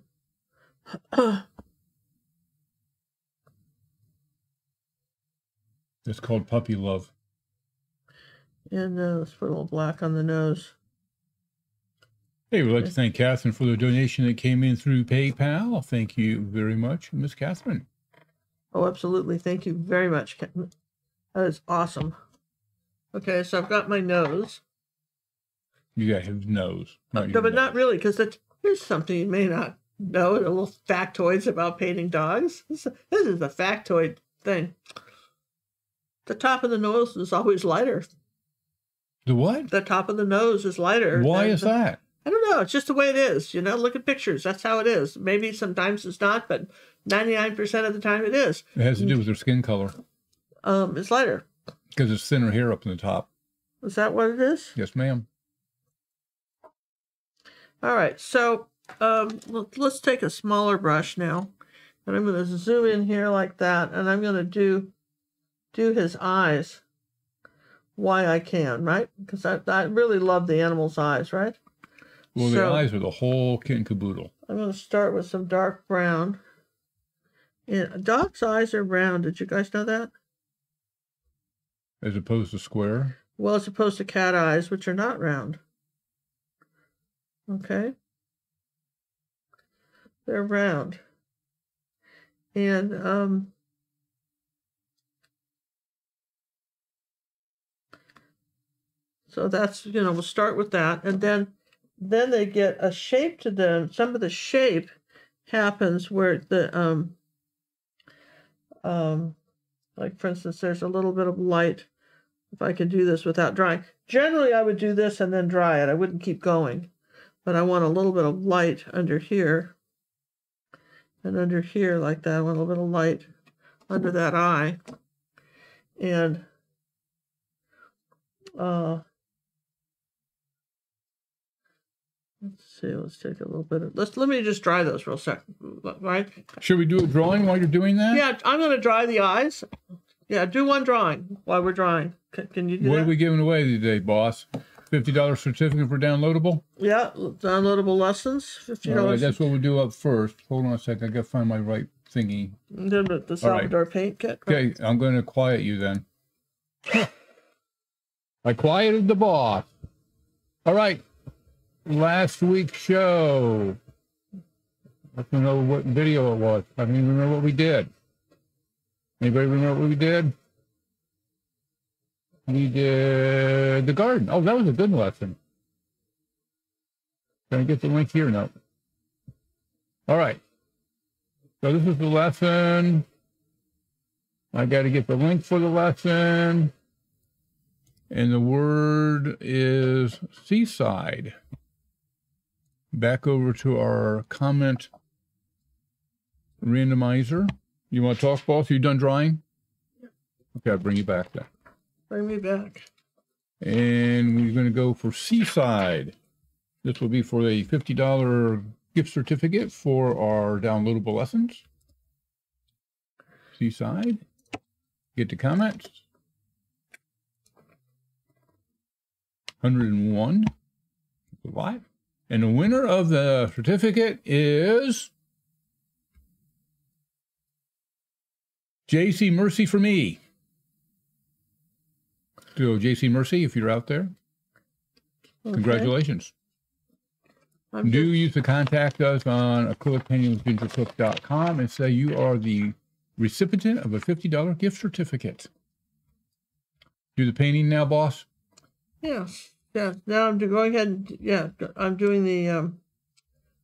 It's called puppy love. And uh, let's put a little black on the nose. Hey, we'd like to thank Catherine for the donation that came in through PayPal. Thank you very much, Miss Catherine. Oh, absolutely. Thank you very much. That is awesome. Okay, so I've got my nose. You got his nose. Not no, but nose. Not really, because here's something you may not know, the little factoids about painting dogs. This, this is the factoid thing. The top of the nose is always lighter. The what? The top of the nose is lighter. Why is that? I don't know. It's just the way it is. You know, look at pictures. That's how it is. Maybe sometimes it's not, but ninety-nine percent of the time it is. It has to do with their skin color. Um, it's lighter. Because it's thinner hair up in the top. Is that what it is? Yes, ma'am. All right. So um, let's take a smaller brush now. And I'm going to zoom in here like that. And I'm going to do... do his eyes why I can, right? Because I, I really love the animal's eyes, right? Well, so, the eyes are the whole kit and caboodle. I'm going to start with some dark brown. Yeah, dog's eyes are round. Did you guys know that? As opposed to square? Well, as opposed to cat eyes, which are not round. Okay. They're round. And, um... so that's, you know, we'll start with that. And then then they get a shape to them. Some of the shape happens where the, um, um, like, for instance, there's a little bit of light. If I can do this without drying. Generally, I would do this and then dry it. I wouldn't keep going. But I want a little bit of light under here. And under here like that. I want a little bit of light under that eye. And, uh... Let's see, let's take a little bit of, let's, let me just dry those real quick, right? Should we do a drawing while you're doing that? Yeah, I'm going to dry the eyes. Yeah, do one drawing while we're drawing. Can, can you do what that? Are we giving away today, boss? fifty dollar certificate for downloadable? Yeah, downloadable lessons, fifty dollars. All right, that's what we'll do up first. Hold on a second, I got to find my right thingy. The, the Salvador right. paint kit. Right? Okay, I'm going to quiet you then. I quieted the boss. All right. Last week's show. I don't know what video it was. I don't even remember what we did. Anybody remember what we did? We did the garden. Oh, that was a good lesson. Can I get the link here? No. All right. So this is the lesson. I got to get the link for the lesson. And the word is seaside. Back over to our comment randomizer. You want to talk, boss? Are you done drawing? Yeah. Okay, I'll bring you back then. Bring me back. And we're going to go for seaside. This will be for a fifty dollar gift certificate for our downloadable lessons. Seaside. Get to comments. one oh one. Live. And the winner of the certificate is J C Mercy for me. So J C Mercy, if you're out there, okay. Congratulations. I'm Do use to contact us on acrylic painting with ginger cook dot com and say you are the recipient of a fifty dollar gift certificate. Do the painting now, boss? Yeah. Yeah, now I'm going ahead and, yeah, I'm doing the, um,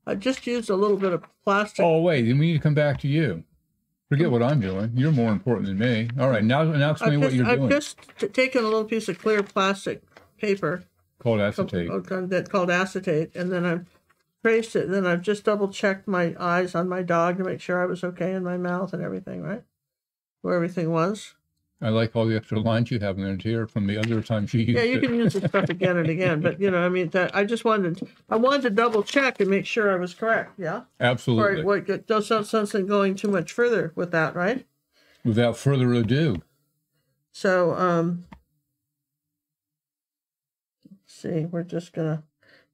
I just used a little bit of plastic. Oh, wait, then we need to come back to you. Forget what I'm doing. You're more important than me. All right, now, now explain I've what just, you're I've doing. I've just taken a little piece of clear plastic paper. Called acetate. Called, called acetate, and then I've traced it, and then I've just double-checked my eyes on my dog to make sure I was okay in my mouth and everything, right? Where everything was. I like all the extra lines you have in there here from the other time she used it. Yeah, you can it. use this stuff again and again, but you know, I mean, that I just wanted, I wanted to double check and make sure I was correct. Yeah, absolutely. Or what? There's no sense in going too much further with that, right? Without further ado. So, um, let's see, we're just gonna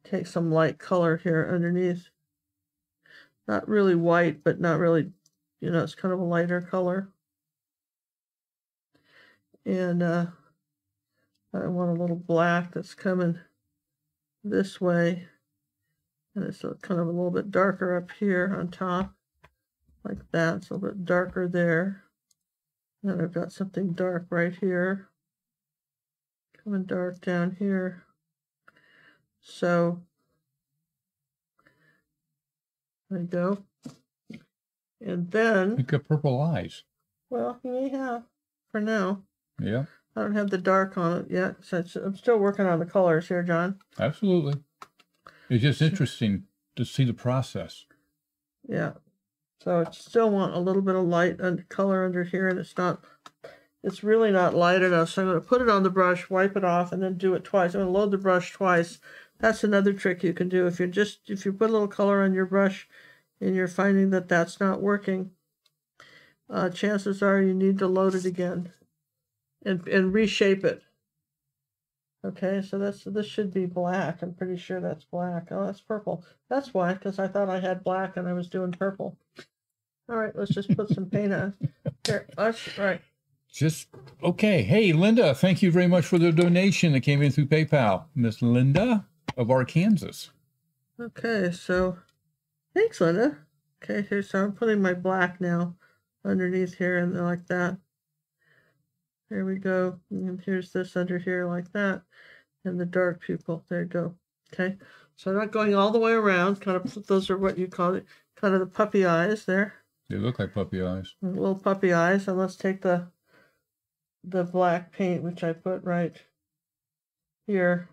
take some light color here underneath. Not really white, but not really, you know, it's kind of a lighter color. And uh, I want a little black that's coming this way. And it's a, kind of a little bit darker up here on top, like that. It's a little bit darker there. And I've got something dark right here, coming dark down here. So there you go. And then... You've got purple eyes. Well, you may have for now. Yeah. I don't have the dark on it yet, so it's, I'm still working on the colors here, John. Absolutely. It's just interesting to see the process. Yeah. So I still want a little bit of light and color under here, and it's not, it's really not light enough. So I'm going to put it on the brush, wipe it off, and then do it twice. I'm going to load the brush twice. That's another trick you can do. If you just, if you put a little color on your brush and you're finding that that's not working, uh, chances are you need to load it again. And, and reshape it. Okay, so that's, this should be black. I'm pretty sure that's black. Oh, that's purple. That's why, because I thought I had black and I was doing purple. All right, let's just put some paint on. Here, let's, right. Just, okay. Hey, Linda, thank you very much for the donation that came in through PayPal. Miss Linda of Arkansas. Okay, so thanks, Linda. Okay, here, so I'm putting my black now underneath here and like that. There we go. And here's this under here like that. And the dark pupil. There you go. Okay. So I'm not going all the way around. Kind of, those are what you call it. Kind of the puppy eyes there. They look like puppy eyes. Little puppy eyes. And let's take the the black paint, which I put right here.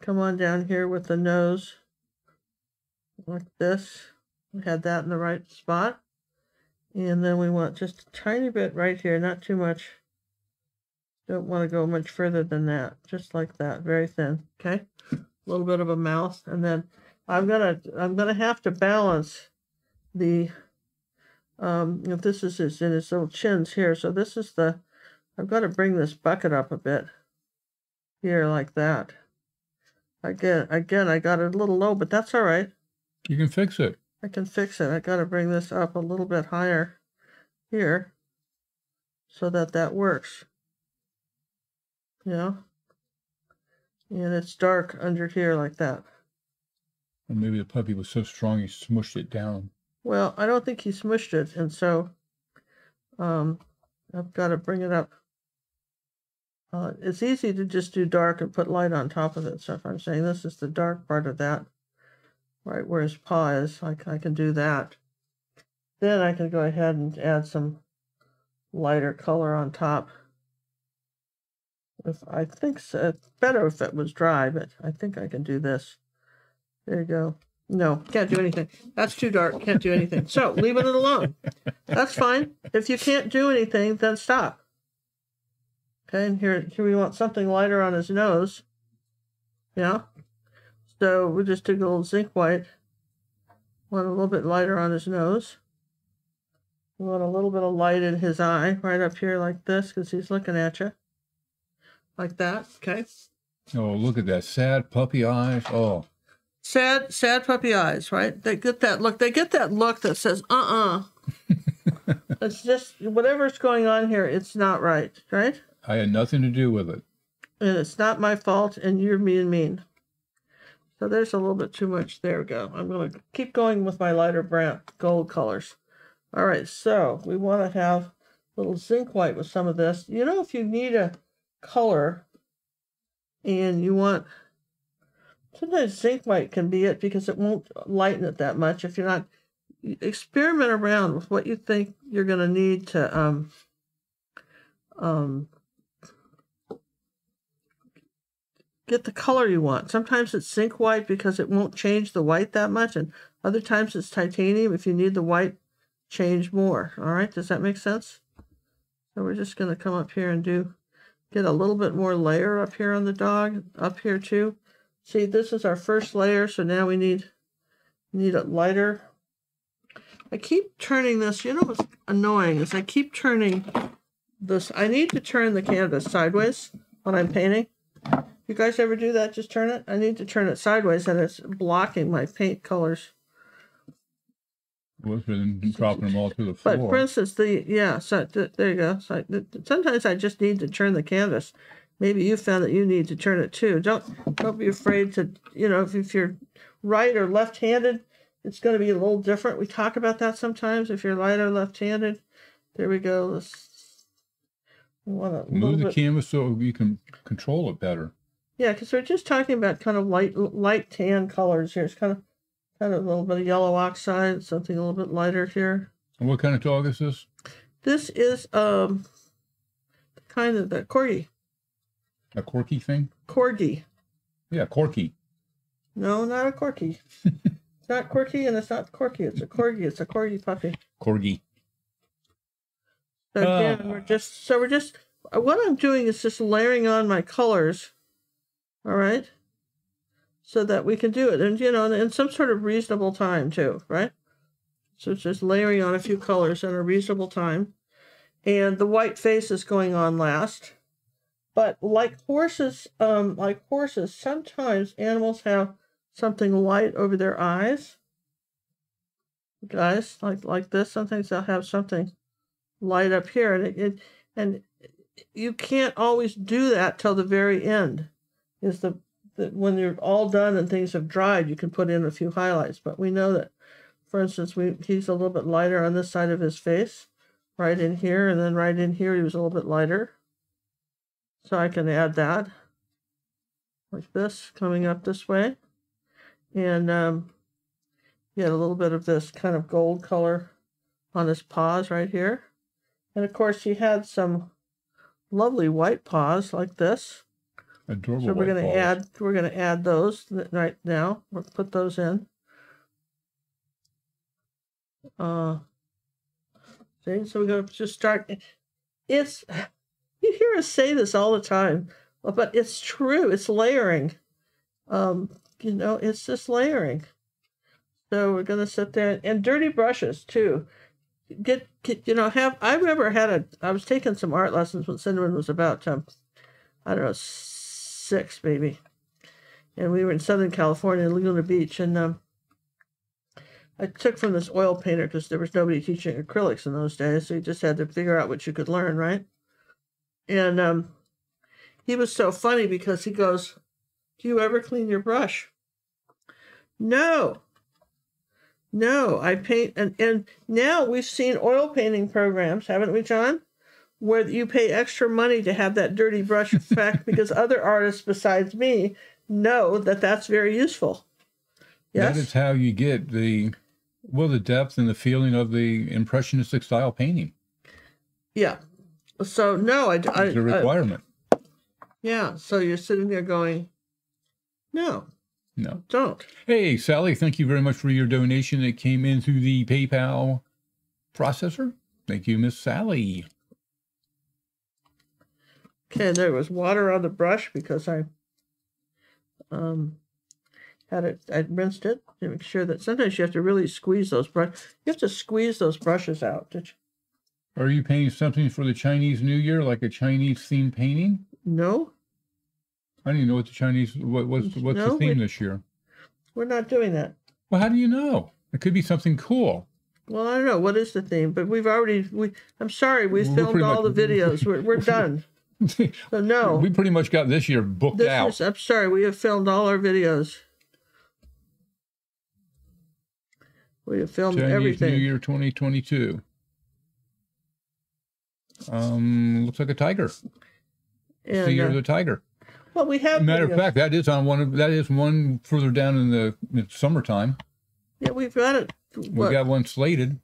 Come on down here with the nose. Like this. We had that in the right spot. And then we want just a tiny bit right here. Not too much. Don't want to go much further than that, just like that, very thin, okay? A little bit of a mouth, and then I'm gonna I'm gonna have to balance the um if this is his, in his little chins here. So this is the I've got to bring this bucket up a bit here like that. Again, again, I got it a little low, but that's all right. You can fix it. I can fix it. I got to bring this up a little bit higher here so that that works. Yeah. And it's dark under here like that. Or maybe the puppy was so strong he smushed it down. Well, I don't think he smushed it, and so um, I've got to bring it up. Uh, it's easy to just do dark and put light on top of it. So if I'm saying this is the dark part of that, right where his paw is, I, I can do that. Then I can go ahead and add some lighter color on top. If I think so, it's better if it was dry, but I think I can do this. There you go. No, can't do anything. That's too dark. Can't do anything. So leave it alone. That's fine. If you can't do anything, then stop. Okay, and here, here we want something lighter on his nose. Yeah. So we just took a little zinc white. Want a little bit lighter on his nose. We want a little bit of light in his eye, right up here like this, because he's looking at you. Like that, okay? Oh, look at that. Sad puppy eyes. Oh. Sad, sad puppy eyes, right? They get that look. They get that look that says, uh-uh. It's just, whatever's going on here, it's not right, right? I had nothing to do with it. And it's not my fault, and you're being mean. So there's a little bit too much. There we go. I'm going to keep going with my lighter brown gold colors. All right, so we want to have a little zinc white with some of this. You know, if you need a color and you want, sometimes zinc white can be it because it won't lighten it that much. If you're not, experiment around with what you think you're going to need to um um get the color you want. Sometimes it's zinc white because it won't change the white that much, and other times it's titanium. If you need the white, change more. All right, does that make sense? So we're just going to come up here and do get a little bit more layer up here on the dog, up here too. See, this is our first layer, so now we need need it lighter. I keep turning this. You know what's annoying is I keep turning this. I need to turn the canvas sideways when I'm painting. You guys ever do that? Just turn it? I need to turn it sideways, and it's blocking my paint colors. Well, then dropping them all through the floor. But for instance, the, yeah, so th there you go. So th sometimes I just need to turn the canvas. Maybe you found that you need to turn it too. Don't, don't be afraid to, you know, if, if you're right or left-handed, it's going to be a little different. We talk about that sometimes. If you're right or left-handed, there we go. Let's, we want to move the canvas so you can control it better. Yeah, because we're just talking about kind of light, light tan colors here. It's kind of, kind of a little bit of yellow oxide, something a little bit lighter here. And what kind of dog is this? This is um, kind of the corgi. A corky thing? Corgi. Yeah, corky. No, not a corky. It's not quirky, and it's not corky. It's a corgi. It's a corgi puppy. Corgi. So again, uh. we're just so we're just what I'm doing is just layering on my colors. All right, so that we can do it, and you know, in some sort of reasonable time too, right? So it's just layering on a few colors in a reasonable time, and the white face is going on last. But like horses, um, like horses, sometimes animals have something light over their eyes. Guys, like like this, sometimes they'll have something light up here, and it, it and you can't always do that till the very end. Is the, the when you're all done and things have dried, you can put in a few highlights. But we know that, for instance, we he's a little bit lighter on this side of his face, right in here, and then right in here he was a little bit lighter. So I can add that, like this, coming up this way, and um, get a little bit of this kind of gold color on his paws right here, and of course he had some lovely white paws like this. Adorable. So we're going to add we're going to add those right now. We'll put those in. Uh, see, so we're going to just start. It's you hear us say this all the time, but it's true. It's layering. Um, you know, it's just layering. So we're going to sit there, and dirty brushes too. Get, get you know, have, I remember had a, I was taking some art lessons when Cinnamon was about, um, I don't know, six maybe. And we were in Southern California, Laguna Beach, and um, I took from this oil painter because there was nobody teaching acrylics in those days, so you just had to figure out what you could learn, right? And um, he was so funny because he goes, "Do you ever clean your brush?" No. No, I paint, and, and now we've seen oil painting programs, haven't we, John? Where you pay extra money to have that dirty brush effect because other artists besides me know that that's very useful. Yes? That is how you get the, well, the depth and the feeling of the impressionistic style painting. Yeah. So, no, I... I it's a requirement. I, yeah, so you're sitting there going, no. No. Don't. Hey, Sally, thank you very much for your donation that came in through the PayPal processor. Thank you, Miss Sally. Okay, there was water on the brush because I um, had it, I rinsed it to make sure that sometimes you have to really squeeze those brushes. You have to squeeze those brushes out. Did you? Are you painting something for the Chinese New Year, like a Chinese-themed painting? No. I don't even know what the Chinese, what, what's, what's no, the theme we, this year. We're not doing that. Well, how do you know? It could be something cool. Well, I don't know. What is the theme? But we've already, we. I'm sorry, we we're filmed all much, the videos. We're, we're done. So no. We pretty much got this year booked this out. Is, I'm sorry, we have filmed all our videos. We have filmed Chinese everything. New Year twenty twenty-two. Um, looks like a tiger. And, it's the year uh, of the tiger. Well, we have matter videos. Of fact, that is on one of that is one further down in the in summertime. Yeah, we've got it. We've what? got one slated.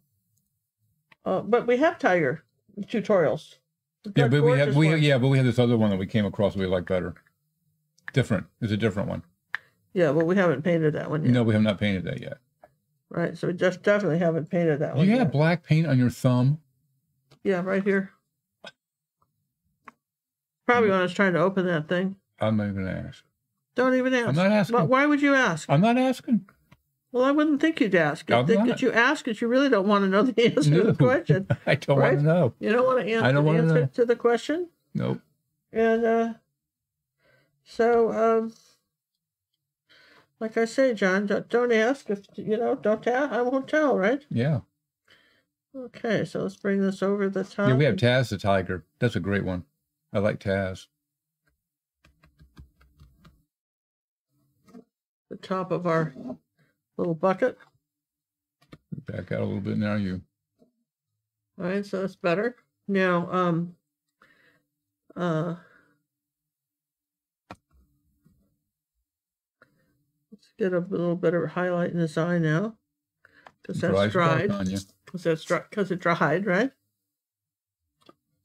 Uh, but we have tiger tutorials. Yeah, but we have we have, yeah, but we have this other one that we came across that we like better. Different. It's a different one. Yeah, well, we haven't painted that one yet. No, we have not painted that yet. Right. So we just definitely haven't painted that Do one. You yet. have black paint on your thumb? Yeah, right here. Probably when I was trying to open that thing. I'm not even gonna ask. Don't even ask. I'm not asking. Why, why would you ask? I'm not asking. Well, I wouldn't think you'd ask. I think not. That you ask it, you really don't want to know the answer no, to the question. I don't right? want to know. You don't want to answer I don't the want answer to, know. to the question? Nope. And uh, so, um, like I say, John, don't, don't ask. If you know, don't tell. I won't tell, right? Yeah. Okay, so let's bring this over the top. Yeah, we have Taz the Tiger. That's a great one. I like Taz. The top of our little bucket. Back out a little bit now, you. All right, so that's better. Now, um, uh, let's get a little bit of highlight in his eye now, because that's dried. Because that's dry. Because it dried, right?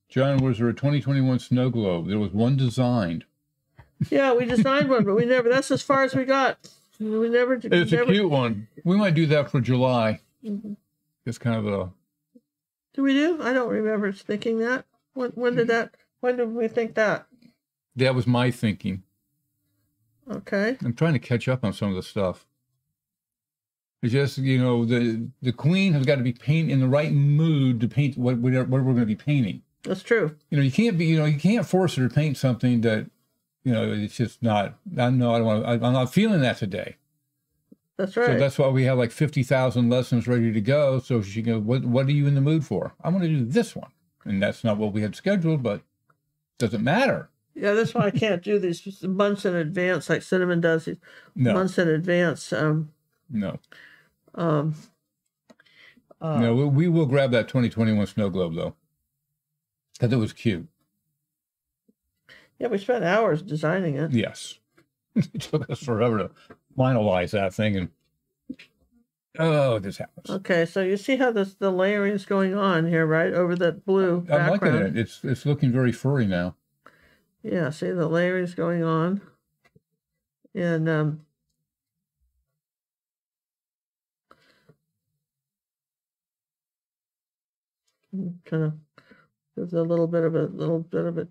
John, was there a twenty twenty-one snow globe? There was one designed. Yeah, we designed one, but we never. That's as far as we got. We never. It's we never, a cute one. We might do that for July. Mm-hmm. It's kind of a. Do we do? I don't remember thinking that. When when did that? When did we think that? That was my thinking. Okay. I'm trying to catch up on some of the stuff. It's just you know the the queen has got to be paint in the right mood to paint what whatever what we're going to be painting. That's true. You know you can't be you know you can't force her to paint something that. You know, it's just not, I know, I don't want to, I'm not feeling that today. That's right. So that's why we have like fifty thousand lessons ready to go. So she goes, what, what are you in the mood for? I want to do this one. And that's not what we had scheduled, but it doesn't matter. Yeah, that's why I can't do these months in advance like Cinnamon does. These no. Months in advance. Um, no. Um, uh, no, we, we will grab that twenty twenty-one snow globe, though, because it was cute. Yeah, we spent hours designing it. Yes. It took us forever to finalize that thing. And oh, this happens. Okay, so you see how this, the layering is going on here, right? Over that blue background. I'm liking it. It's, it's looking very furry now. Yeah, see the layering is going on. And um, kind of gives a little bit of a little bit of a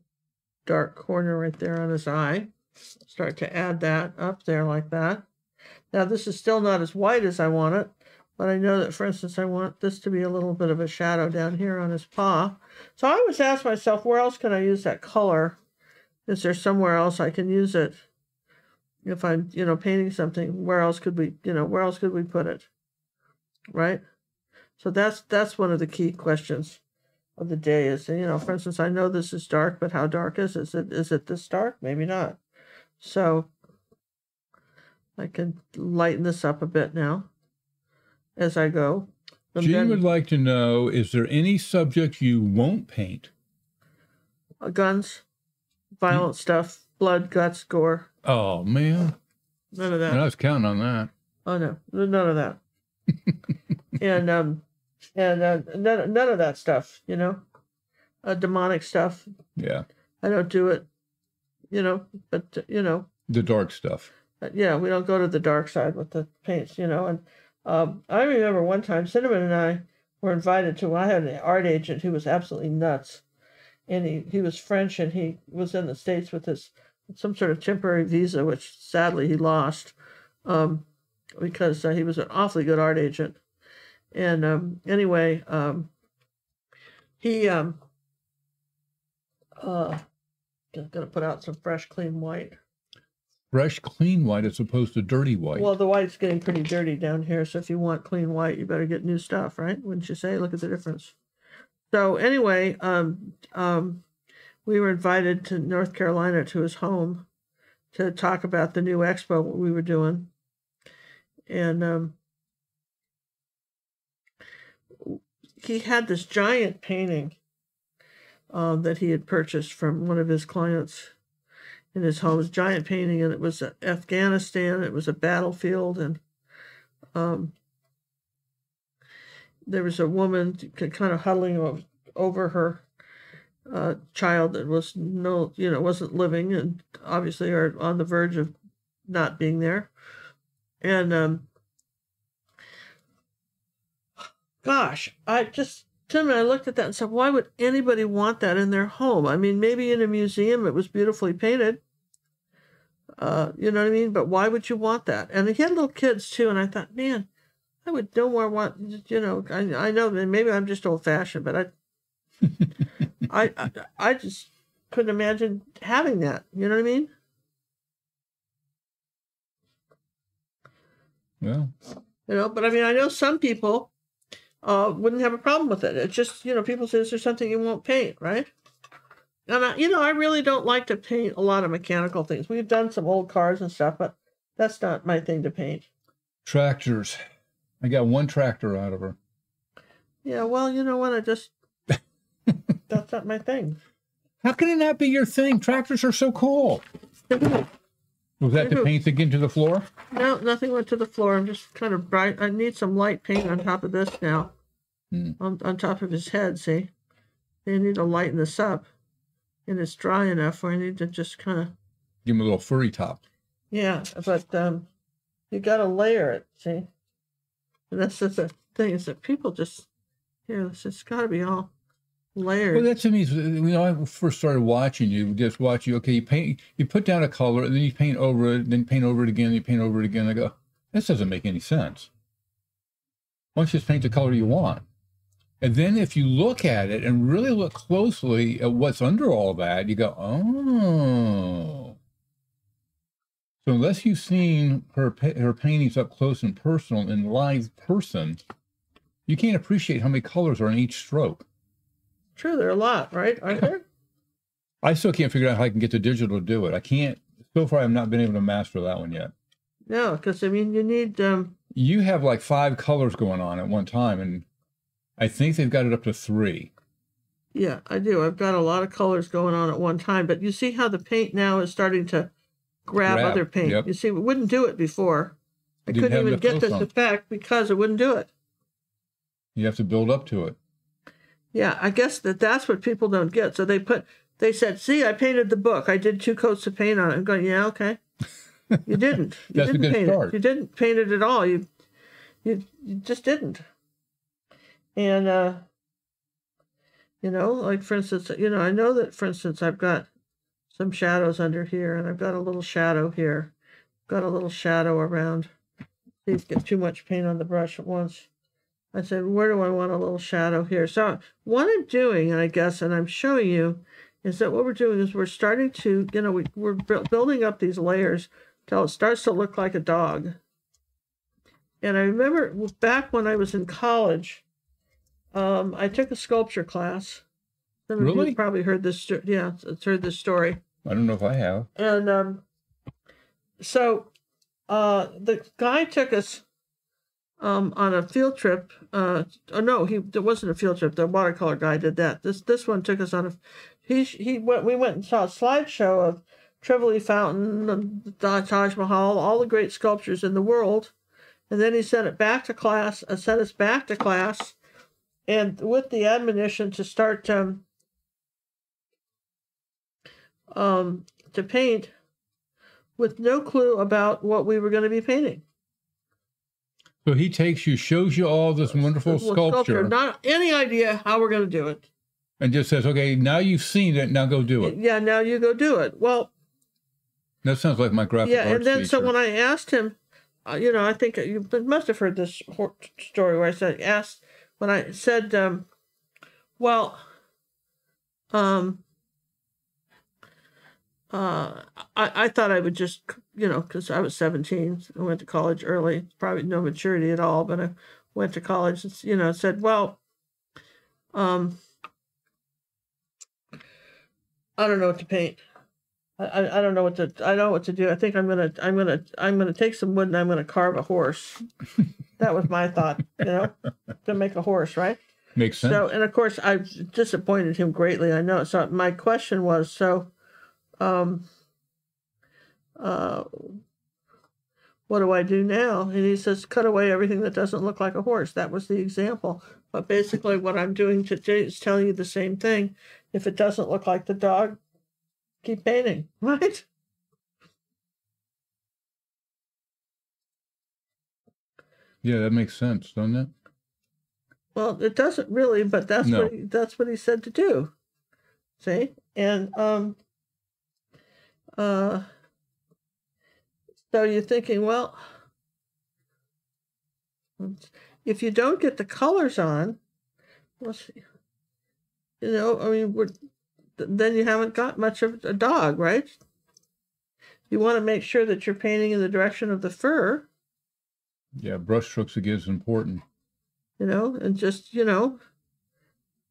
dark corner right there on his eye. Start to add that up there like that. Now this is still not as white as I want it, But I know that, for instance, I want this to be a little bit of a shadow down here on his paw. So I always ask myself, where else can I use that color? Is there somewhere else I can use it? If I'm, you know, painting something, where else could we, you know, where else could we put it? Right? So that's that's one of the key questions of the day is, you know, for instance, I know this is dark, but how dark is it? Is it, is it this dark? Maybe not. So I can lighten this up a bit now as I go. Jean would like to know, is there any subject you won't paint? Uh, guns, violent mm. stuff, blood, guts, gore. Oh, man. None of that. And I was counting on that. Oh, no. None of that. and um, and uh, none, none of that stuff, you know? Uh, demonic stuff. Yeah. I don't do it, you know, but, you know. The dark stuff. Uh, yeah, we don't go to the dark side with the paints, you know, and Um, I remember one time Cinnamon and I were invited to, I had an art agent who was absolutely nuts, and he, he was French, and he was in the States with his, some sort of temporary visa, which sadly he lost, um, because uh, he was an awfully good art agent. And um, anyway, um, he, um, uh, I'm going to put out some fresh, clean white. Fresh, clean white as opposed to dirty white. Well, the white's getting pretty dirty down here, so if you want clean white, you better get new stuff, right? Wouldn't you say? Look at the difference. So anyway, um, um, we were invited to North Carolina to his home to talk about the new expo, what we were doing. And um, he had this giant painting um, that he had purchased from one of his clients in his home, was giant painting, and it was Afghanistan. It was a battlefield, and um, there was a woman kind of huddling over her uh, child that was no, you know, wasn't living, and obviously are on the verge of not being there. And um, gosh, I just. Tim and I looked at that and said, why would anybody want that in their home? I mean, maybe in a museum it was beautifully painted. Uh, you know what I mean? But why would you want that? And he had little kids, too, and I thought, man, I would no more want, you know, I, I know, maybe I'm just old-fashioned, but I, I, I, I just couldn't imagine having that. You know what I mean? Well. You know, but I mean, I know some people Uh, wouldn't have a problem with it. It's just, you know, people say, is there something you won't paint, right? And, I, you know, I really don't like to paint a lot of mechanical things. We've done some old cars and stuff, but that's not my thing to paint. Tractors. I got one tractor out of her. Yeah, well, you know what? I just, that's not my thing. How can it not be your thing? Tractors are so cool. Was that the paint again to the floor? No, nothing went to the floor. I'm just kind of bright. I need some light paint on top of this now. Hmm. On, on top of his head, see? I need to lighten this up. And it's dry enough where I need to just kind of... give him a little furry top. Yeah, but um, you got to layer it, see? And that's just the thing is that people just... you know, it's just got to be all... layered. Well, that to me is, you know, I first started watching you, just watch you, okay, you paint, you put down a color, and then you paint over it, and then paint over it again, and you paint over it again. I go, this doesn't make any sense. Why don't you just paint the color you want? And then if you look at it and really look closely at what's under all that, you go, oh. So unless you've seen her, her paintings up close and personal in live person, you can't appreciate how many colors are in each stroke. True, there are a lot, right? Aren't there? I still can't figure out how I can get the digital to do it. I can't. So far, I've not been able to master that one yet. No, because, I mean, you need... Um... You have like five colors going on at one time, and I think they've got it up to three. Yeah, I do. I've got a lot of colors going on at one time, but you see how the paint now is starting to grab, grab. other paint. Yep. You see, it wouldn't do it before. I Didn't couldn't even get this on. effect because it wouldn't do it. You have to build up to it. Yeah, I guess that that's what people don't get. So they put, they said, see, I painted the book. I did two coats of paint on it. I'm going, yeah, okay. You didn't. You that's didn't a good paint start. It. You didn't paint it at all. You, you, you just didn't. And, uh, you know, like, for instance, you know, I know that, for instance, I've got some shadows under here, and I've got a little shadow here. I've got a little shadow around Please get too much paint on the brush at once. I said, where do I want a little shadow here? So what I'm doing, I guess, and I'm showing you, is that what we're doing is we're starting to, you know, we, we're bu- building up these layers till it starts to look like a dog. And I remember back when I was in college, um, I took a sculpture class. Some really? Of you probably heard this. Yeah, it's heard this story. I don't know if I have. And um, so uh, the guy took us um, on a field trip. Uh, oh no, he it wasn't a field trip. The watercolor guy did that. This this one took us on a. He he went. We went and saw a slideshow of Trivoli Fountain, the Taj Mahal, all the great sculptures in the world. And then he sent it back to class. Uh, sent us back to class, and with the admonition to start um, um, to paint, with no clue about what we were going to be painting. So he takes you, shows you all this wonderful well, sculpture. sculpture, not any idea how we're going to do it, and just says, "Okay, now you've seen it. Now go do it." Yeah, now you go do it. Well, that sounds like my graphic arts teacher. Yeah, and then so when I asked him. You know, I think you must have heard this story where I said, asked, when I said, um, well, um, uh, I, I thought I would just, you know, because I was seventeen, I went to college early, probably no maturity at all, but I went to college and, you know, said, well, um, I don't know what to paint. I, I don't know what to I know what to do. I think I'm gonna I'm gonna I'm gonna take some wood and I'm gonna carve a horse. That was my thought, you know, to make a horse, right? Makes sense. So, and of course I disappointed him greatly. I know. So my question was, so, um, uh, what do I do now? And he says, cut away everything that doesn't look like a horse. That was the example. But basically, what I'm doing today is telling you the same thing. If it doesn't look like the dog, keep painting, right? Yeah, that makes sense, doesn't it? Well, it doesn't really, but that's no. what he, that's what he said to do. See, and um, uh, so you're thinking, well, if you don't get the colors on, let's see, you know, I mean, we're. Then you haven't got much of a dog, right? You want to make sure that you're painting in the direction of the fur. Yeah, brush strokes again is important. You know, and just, you know,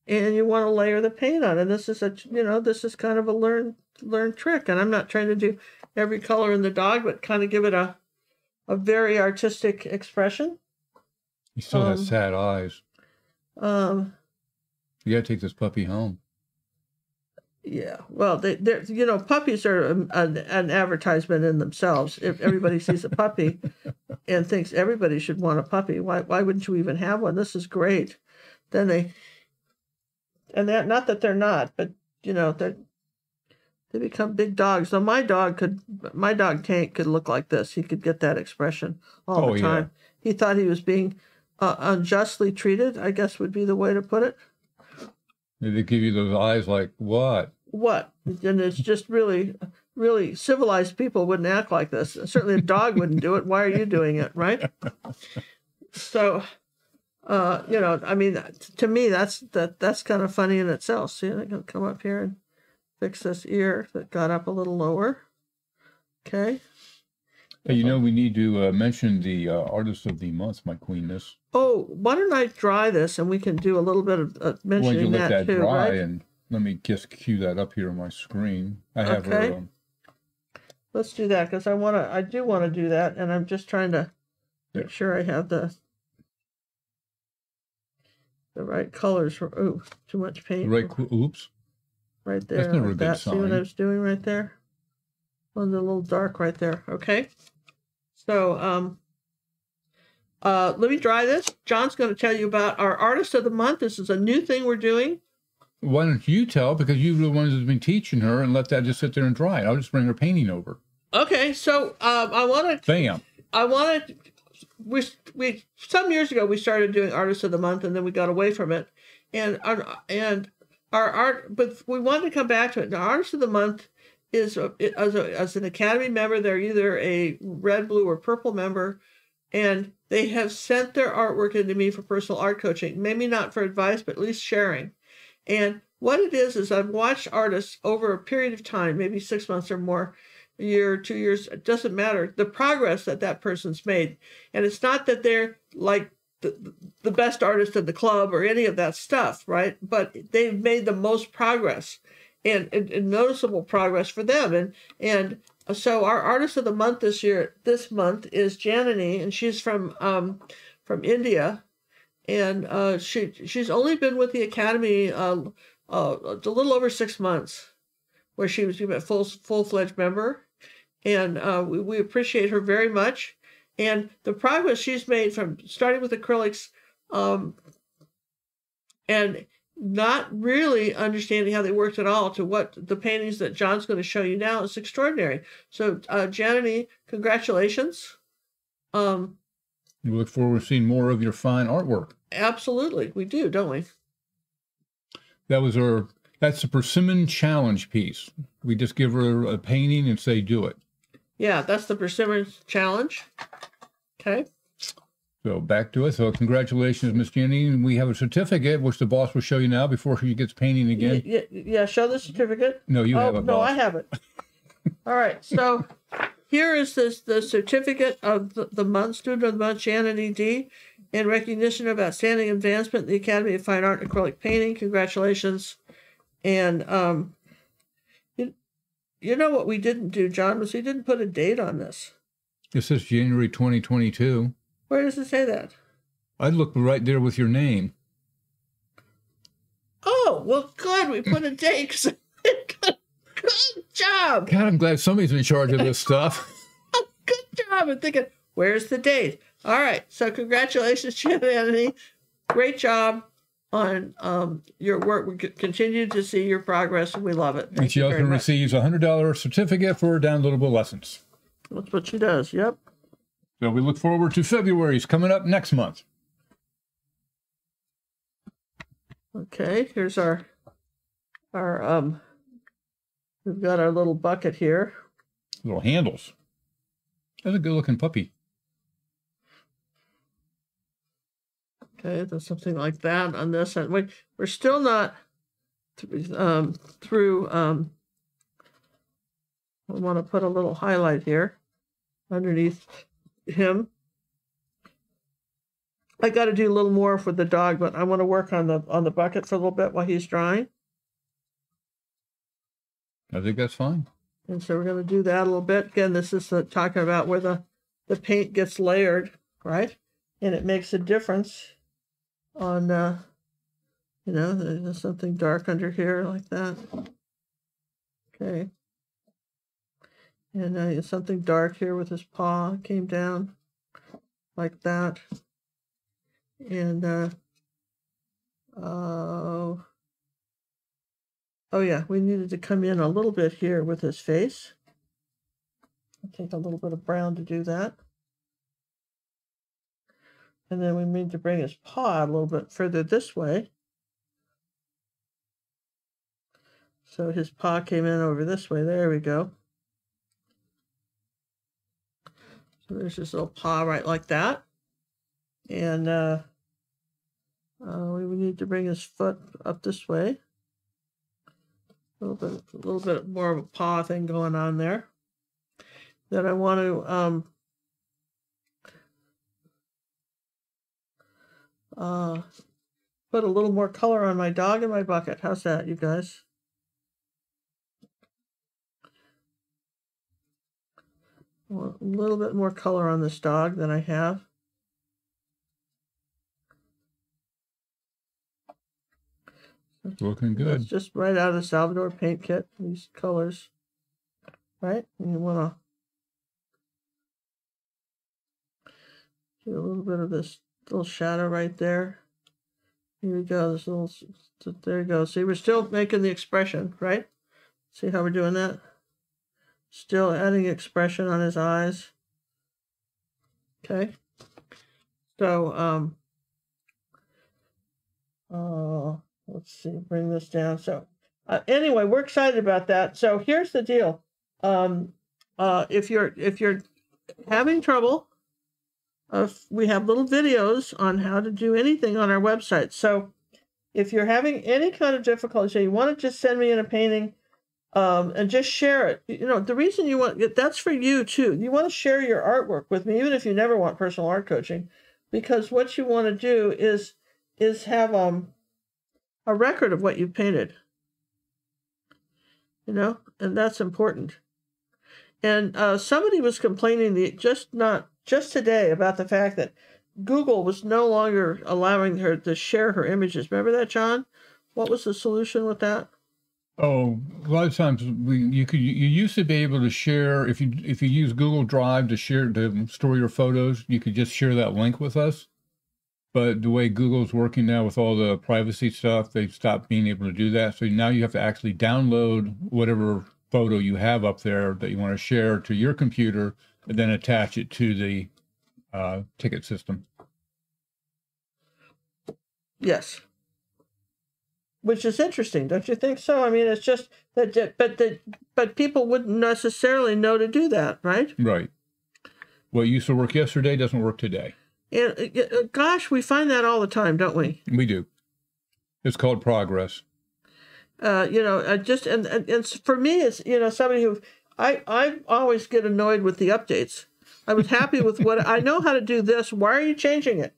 and you want to layer the paint on. And this is a, you know, this is kind of a learned, learned trick. And I'm not trying to do every color in the dog, but kind of give it a, a very artistic expression. You still um, have sad eyes. Um, you got to take this puppy home. Yeah, well, they, they're, you know, puppies are an, an advertisement in themselves. If everybody sees a puppy and thinks everybody should want a puppy, why why wouldn't you even have one? This is great. Then they, and they're not that they're not, but you know, they they become big dogs. So my dog could, my dog Tank could look like this. He could get that expression all oh, the time. Yeah. He thought he was being uh, unjustly treated, I guess would be the way to put it. They give you those eyes like, what? What? And it's just really, really civilized people wouldn't act like this. Certainly a dog wouldn't do it. Why are you doing it, right? So, uh, you know, I mean, to me, that's that that's kind of funny in itself. See, I'm going to come up here and fix this ear that got up a little lower. Okay. You know, we need to uh, mention the uh, Artist of the Month, my queenness. Oh, why don't I dry this, and we can do a little bit of uh, mentioning that, that too, dry right? And let me just cue that up here on my screen. I have okay. Her, um... Let's do that, because I want to. I do want to do that, and I'm just trying to there. Make sure I have the the right colors. For, ooh, too much paint. Right. Oops. Right there. That's never like a good that. Sign. See what I was doing right there? On the little dark right there. Okay. So um, uh, let me dry this. John's going to tell you about our Artist of the Month. This is a new thing we're doing. Why don't you tell? Because you're the one who's been teaching her, and let that just sit there and dry it. I'll just bring her painting over. Okay. So um, I want to. Bam. I want to. We we some years ago we started doing Artist of the Month, and then we got away from it, and our, and our art. But we wanted to come back to it. The Artist of the Month. Is a, as, a, as an Academy member, they're either a red, blue, or purple member, and They have sent their artwork into me for personal art coaching, maybe not for advice, but at least sharing. And what it is, is I've watched artists over a period of time, maybe six months or more, a year, two years, it doesn't matter, the progress that that person's made. And it's not that they're like the, the best artist in the club or any of that stuff, right? But they've made the most progress and, and, and noticeable progress for them. And, and so our Artist of the Month this year, this month is Janani, and she's from, um, from India. And uh, she she's only been with the Academy uh, uh, a little over six months, where she was a full, full-fledged member. And uh, we, we appreciate her very much. And the progress she's made from starting with acrylics um, and not really understanding how they worked at all to what the paintings that John's going to show you now is extraordinary. So, uh, Janani, congratulations. Um, we look forward to seeing more of your fine artwork. Absolutely. We do, don't we? That was our... That's the Persimmon Challenge piece. We just give her a painting and say, do it. Yeah, that's the Persimmon Challenge. Okay. So back to it. So congratulations, Miss Jenny. And we have a certificate, which the boss will show you now before she gets painting again. Yeah, yeah, show the certificate. No, you oh, have it, no, boss. I have it. All right. So here is this the certificate of the, the month, student of the month, Janani D, in recognition of outstanding advancement in the Academy of Fine Art and Acrylic Painting. Congratulations. And um, you, you know what we didn't do, John, was he didn't put a date on this. It says January twenty twenty-two. Where does it say that? I'd look right there with your name. Oh, well, good. We put a date. Good job. God, I'm glad somebody's in charge of this stuff. Oh, good job. I'm thinking, where's the date? All right. So congratulations, Janani. Great job on um, your work. We continue to see your progress, and we love it. Thank and she also receives a one hundred dollar certificate for downloadable lessons. That's what she does, yep. So we look forward to February's coming up next month. Okay, here's our, our um, we've got our little bucket here. Little handles. That's a good-looking puppy. Okay, something like that on this end. Wait, we're still not th um, through. Um, I want to put a little highlight here underneath him. I got to do a little more for the dog, but I want to work on the on the bucket for a little bit while he's drying. I think that's fine. And so we're going to do that a little bit. Again, this is the, talking about where the the paint gets layered, right? And it makes a difference on, uh, you know, there's something dark under here like that. Okay. And uh, something dark here with his paw came down like that. And, uh, uh, oh yeah, we needed to come in a little bit here with his face. I'll take a little bit of brown to do that. And then we need to bring his paw a little bit further this way. So his paw came in over this way. There we go. So there's his little paw right like that. And uh, uh, we need to bring his foot up this way. A little bit, a little bit more of a paw thing going on there. Then I want to... Um, Uh, put a little more color on my dog and my bucket. How's that, you guys? Well, a little bit more color on this dog than I have. Looking good. It's just right out of the Salvador paint kit, these colors. Right? And you want to do a little bit of this little shadow right there. Here we go. This little, there you go. See, we're still making the expression, right? See how we're doing that? Still adding expression on his eyes. Okay. So, um, uh, let's see, bring this down. So, uh, anyway, we're excited about that. So here's the deal. Um, uh, if you're, if you're having trouble of, we have little videos on how to do anything on our website. So if you're having any kind of difficulty, you want to just send me in a painting um, and just share it. You know, the reason you want, that's for you too. You want to share your artwork with me, even if you never want personal art coaching, because what you want to do is, is have um, a record of what you painted, you know, and that's important. And uh, somebody was complaining the, just not just today about the fact that Google was no longer allowing her to share her images. Remember that, John? What was the solution with that? Oh, a lot of times we, you could, you used to be able to share, if you if you use Google Drive to share, to store your photos, you could just share that link with us. But the way Google's working now with all the privacy stuff, they've stopped being able to do that. So now you have to actually download whatever photo you have up there that you want to share to your computer and then attach it to the uh, ticket system. Yes. Which is interesting, don't you think so? I mean, it's just that, but that, but people wouldn't necessarily know to do that, right? Right. What used to work yesterday doesn't work today. And gosh, we find that all the time, don't we? We do. It's called progress. Uh, you know, I just, and, and, and for me, it's, you know, somebody who, I, I always get annoyed with the updates. I was happy with what, I know how to do this. Why are you changing it?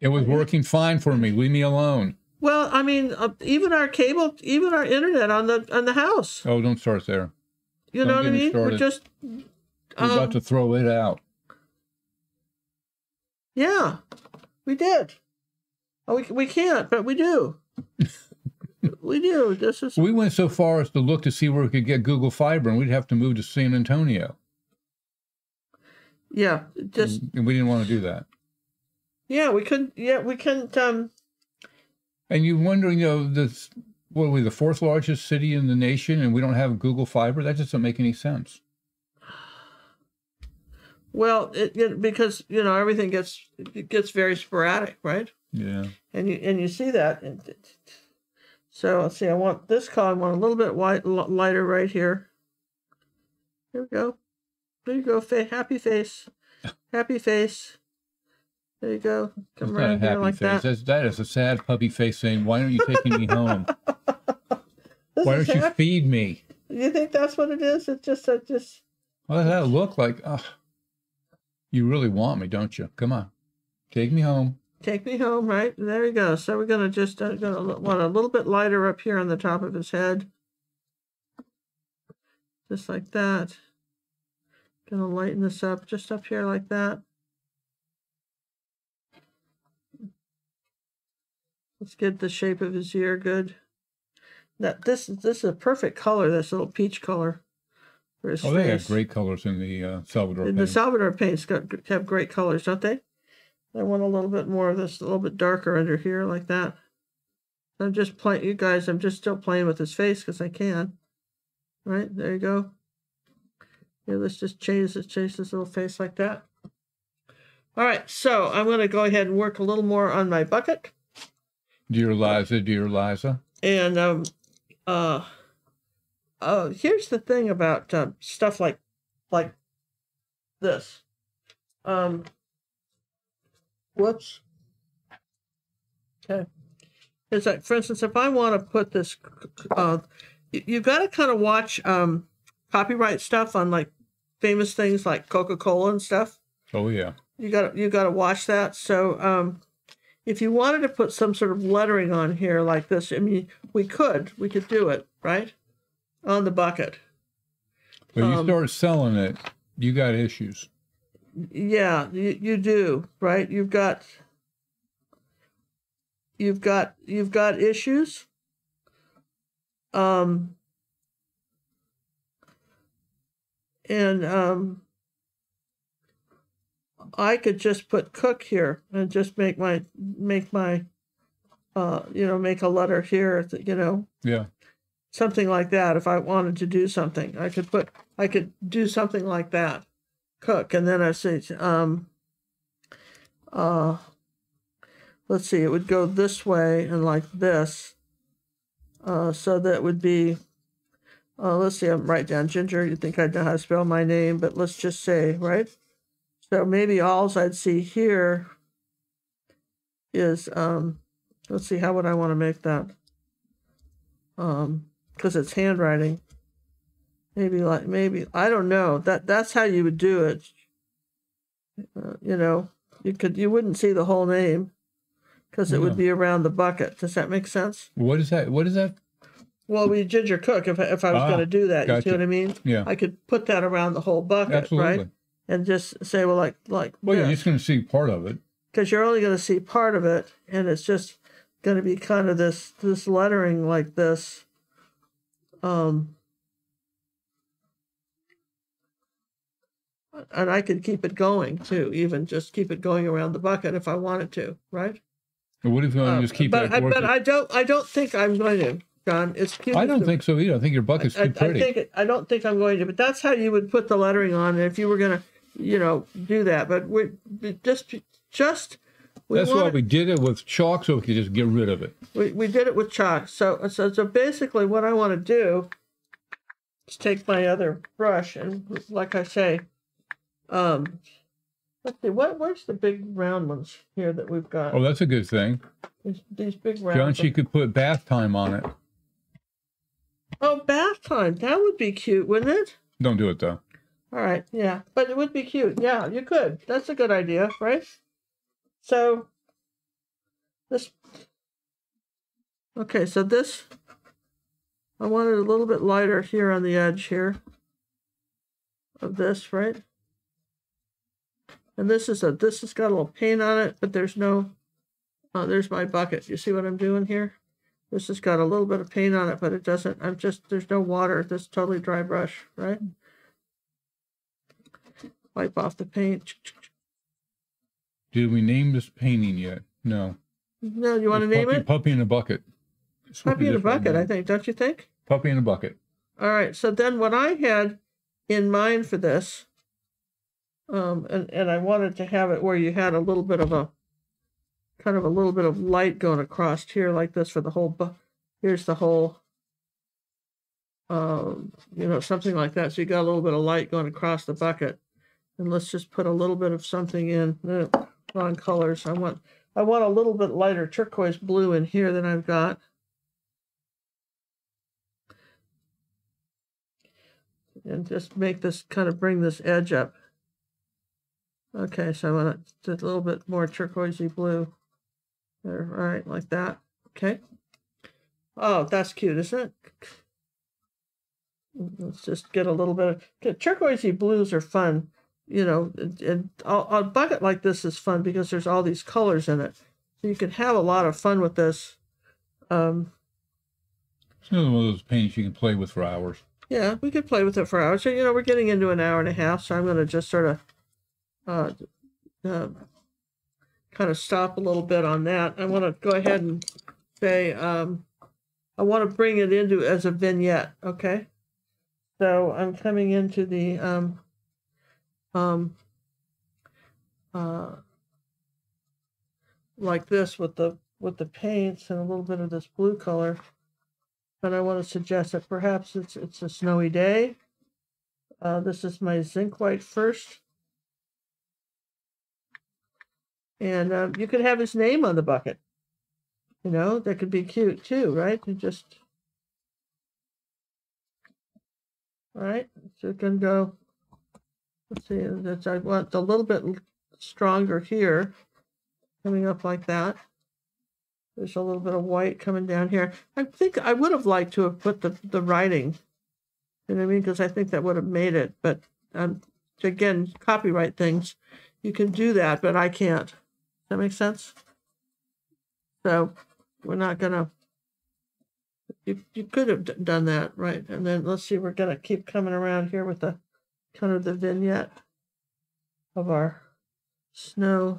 It was working fine for me. Leave me alone. Well, I mean, uh, even our cable, even our internet on the, on the house. Oh, don't start there. You don't know what I mean? We're just. Um, We're about to throw it out. Yeah, we did. Oh, we, we can't, but we do. We do. This is. We went so far as to look to see where we could get Google Fiber, and we'd have to move to San Antonio. Yeah, just. And we didn't want to do that. Yeah, we couldn't. Yeah, we couldn't. Um... And you're wondering, you know, this, what are we, the fourth largest city in the nation, and we don't have Google Fiber? That just doesn't make any sense. Well, it, it, because, you know, everything gets it gets very sporadic, right? Yeah. And you and you see that. So let's see. I want this column. I want a little bit white, lighter right here. Here we go. There you go. Fa happy face. Happy face. There you go. Come it's right here like face. That. That's, that is a sad puppy face saying, "Why aren't you taking me home? Why don't you feed me?" You think that's what it is? It's just a just. What does that look like? Oh. You really want me, don't you? Come on. Take me home. Take me home, right? There we go. So we're going to just uh, gonna want a little bit lighter up here on the top of his head. Just like that. Going to lighten this up just up here like that. Let's get the shape of his ear good. That this, this is a perfect color, this little peach color. Oh, face. They have great colors in the uh, Salvador paint. The Salvador paints got, have great colors, don't they? I want a little bit more of this, a little bit darker under here, like that. I'm just playing, you guys, I'm just still playing with his face because I can. Right, there you go. Here, let's just change this, change this little face like that. All right, so I'm going to go ahead and work a little more on my bucket. Dear Liza, dear Liza. And, um, uh... Uh, here's the thing about uh, stuff like like this. Um, whoops. Okay. It's like, for instance, if I want to put this, uh, you've got to kind of watch um, copyright stuff on like famous things like Coca-Cola and stuff. Oh yeah. You got you got to watch that. So um, if you wanted to put some sort of lettering on here like this, I mean, we could we could do it, right? On the bucket. When you um, start selling it, you got issues. Yeah, you, you do, right? You've got you've got you've got issues. Um and um I could just put Cook here and just make my make my uh you know, make a letter here, you know. Yeah. Something like that. If I wanted to do something, I could put, I could do something like that, Cook, and then I say, um, uh, let's see, it would go this way and like this, uh, so that would be, uh, let's see, I'm right down Ginger. You think I know how to spell my name, but let's just say, right, So maybe alls I'd see here is, um, let's see, how would I want to make that? Um, because it's handwriting. Maybe like, maybe, I don't know. That That's how you would do it. Uh, you know, you could, you wouldn't see the whole name because it yeah. would be around the bucket. Does that make sense? What is that? What is that? Well, we Ginger Cook, if, if I was ah, going to do that, gotcha. You see what I mean? Yeah. I could put that around the whole bucket, absolutely. Right? And just say, well, like, like. Well, this. You're just going to see part of it. Because you're only going to see part of it, and it's just going to be kind of this, this lettering like this. Um, and I could keep it going, too, even just keep it going around the bucket if I wanted to, right? And what if you want to um, just keep but that I, But I don't, I don't think I'm going to. John, it's cute. I don't to, think so either. I think your bucket's I, too pretty. I, think it, I don't think I'm going to, but that's how you would put the lettering on if you were going to, you know, do that. But we just, just. We that's wanted, why we did it with chalk, so we could just get rid of it. We we did it with chalk. So so so basically, what I want to do is take my other brush and, like I say, um, let's see, what where's the big round ones here that we've got? Oh, that's a good thing. These, these big round. John, she could put bath time on it. Oh, bath time. That would be cute, wouldn't it? Don't do it, though. All right. Yeah. But it would be cute. Yeah, you could. That's a good idea, right? So this. Okay, so this. I wanted a little bit lighter here on the edge here of this, right? And this is a, this has got a little paint on it, but there's no, oh, there's my bucket. You see what I'm doing here? This has got a little bit of paint on it, but it doesn't, I'm just, there's no water. This is totally dry brush, right? Wipe off the paint. Did we name this painting yet? No. No, you want to name puppy, it? Puppy in a bucket. That's puppy in a bucket, I think, don't you think? Puppy in a bucket. All right, so then what I had in mind for this, um, and, and I wanted to have it where you had a little bit of a, kind of a little bit of light going across here like this for the whole, bu here's the whole, um, you know, something like that. So you got a little bit of light going across the bucket. And let's just put a little bit of something in, no, wrong colors. I want, I want a little bit lighter turquoise blue in here than I've got. And just make this, kind of bring this edge up. Okay, so I want a little bit more turquoisey blue. All right, like that. Okay. Oh, that's cute, isn't it? Let's just get a little bit of... Okay, turquoisey blues are fun, you know, and, and a bucket like this is fun because there's all these colors in it. So you can have a lot of fun with this. Um, it's another one of those paints you can play with for hours. Yeah, we could play with it for hours. So, you know, we're getting into an hour and a half, so I'm going to just sort of uh, uh, kind of stop a little bit on that. I want to go ahead and say, um, I want to bring it into as a vignette, okay? So I'm coming into the, um, um, uh, like this with the, with the paints and a little bit of this blue color. And I want to suggest that perhaps it's, it's a snowy day. Uh, this is my zinc white first. And um, you could have his name on the bucket. You know, that could be cute too, right? You just, all right, so it can go, let's see, that's, I want a little bit stronger here, coming up like that. There's a little bit of white coming down here. I think I would have liked to have put the, the writing, you know what I mean? Because I think that would have made it, but um, again, copyright things. You can do that, but I can't. Does that make sense? So we're not gonna, you, you could have done that, right? And then let's see, we're gonna keep coming around here with the kind of the vignette of our snow.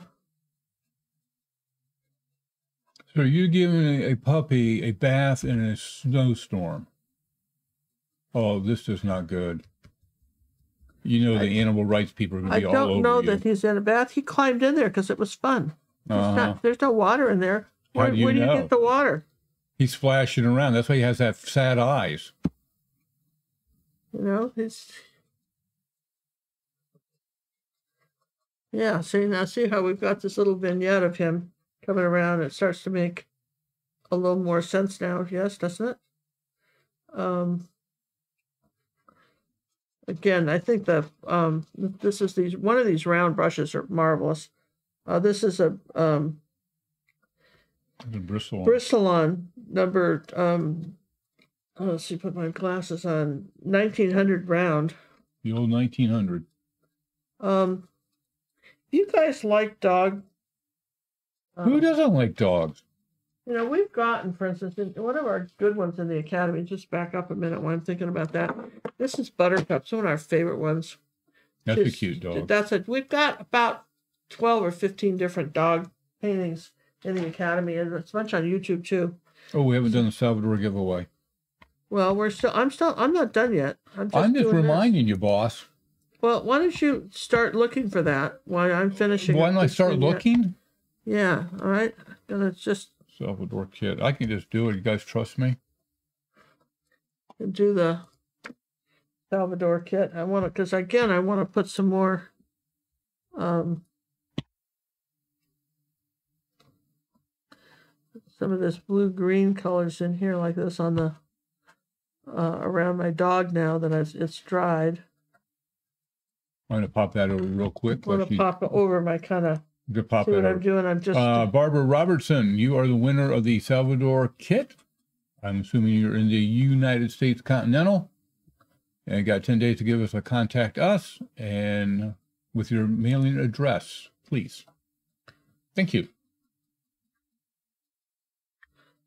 So you're giving a puppy a bath in a snowstorm. Oh, this is not good. You know the I, animal rights people are going to be all over you. I don't know that he's in a bath. He climbed in there because it was fun. There's, uh-huh. not, there's no water in there. Where, How do you, where do you get the water? He's flashing around. That's why he has that sad eyes. You know, he's... Yeah, see, now see how we've got this little vignette of him coming around. It starts to make a little more sense now, yes, doesn't it? Um, again, I think the um, this is these one of these round brushes are marvelous. Uh, this is a um, the bristle Bristolon number. Um, oh, let's see, put my glasses on. nineteen hundred round. The old nineteen hundred. Um, you guys like dog? Um, Who doesn't like dogs? You know, we've gotten, for instance, in one of our good ones in the Academy, just back up a minute while I'm thinking about that. This is Buttercup, one of our favorite ones. That's just a cute dog. That's it. We've got about twelve or fifteen different dog paintings in the Academy, and it's much on YouTube, too. Oh, we haven't done the Salvador giveaway. Well, we're still, I'm still, I'm not done yet. I'm just, I'm just reminding this. you, boss. Well, why don't you start looking for that while I'm finishing? Why don't I start looking? Yet. Yeah, all right. And it's just... Salvador kid. I can just do it. You guys trust me? Do the Salvador kit. I want to, because again, I want to put some more. Um, some of this blue-green colors in here, like this on the uh, around my dog now that I've, it's dried. I'm gonna pop that over real quick. I'm gonna pop it over my kind of. To pop See what over. I'm doing. I'm just uh, Barbara Robertson. You are the winner of the Salvador kit. I'm assuming you're in the United States Continental, and you got ten days to give us a contact us and with your mailing address, please. Thank you.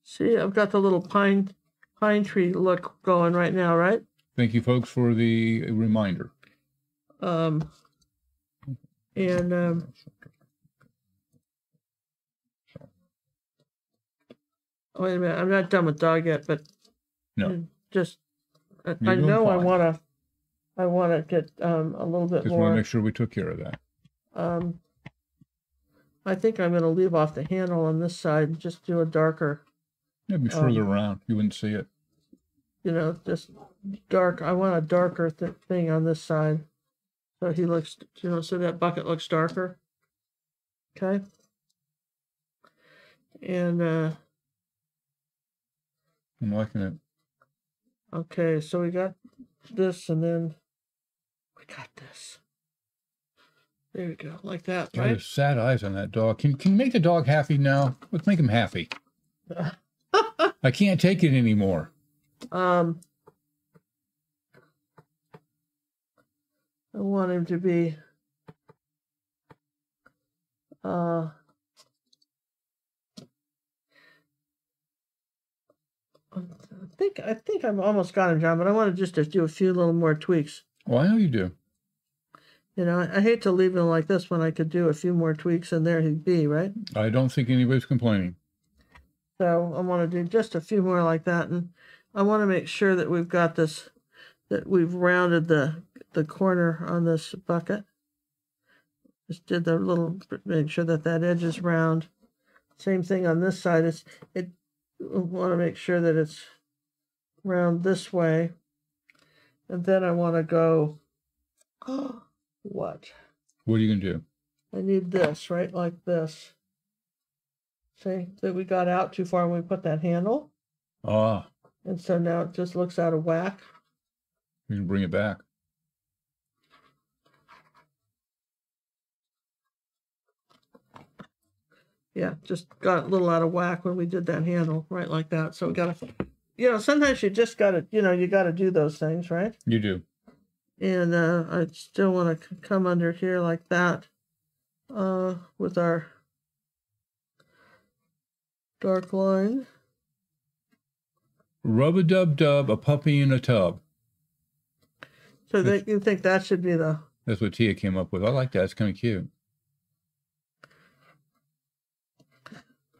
See, I've got the little pine pine tree look going right now, right? Thank you, folks, for the reminder. Um, and um. Wait a minute, I'm not done with dog yet, but no, just I, I know fine. I want to, I want to get um, a little bit just more. Just want to make sure we took care of that. Um, I think I'm going to leave off the handle on this side and just do a darker. Yeah, be further um, around. You wouldn't see it. You know, just dark. I want a darker th thing on this side, so he looks. You know, so that bucket looks darker. Okay. And. uh I'm liking it. Okay, so we got this, and then we got this. There we go, like that, right? God, sad eyes on that dog. Can can you make the dog happy now? Let's make him happy. I can't take it anymore. Um, I want him to be. Uh. I think I think I've almost got him, John, but I want to just do a few little more tweaks. Well, I know you do. You know, I, I hate to leave him like this when I could do a few more tweaks, and there he'd be, right? I don't think anybody's complaining. So I want to do just a few more like that, and I want to make sure that we've got this, that we've rounded the the corner on this bucket. Just did the little, make sure that that edge is round. Same thing on this side. It's it. I want to make sure that it's round this way, and then I want to go. Oh, what? What are you gonna do? I need this right, like this. See that we got out too far when we put that handle. Ah. And so now it just looks out of whack. You can bring it back. Yeah, just got a little out of whack when we did that handle, right, like that. So we got to, you know, sometimes you just got to, you know, you got to do those things, right? You do. And uh, I still want to come under here like that uh, with our dark line. Rub-a-dub-dub, a puppy in a tub. So that you think that should be the... That's what Tia came up with. I like that. It's kind of cute.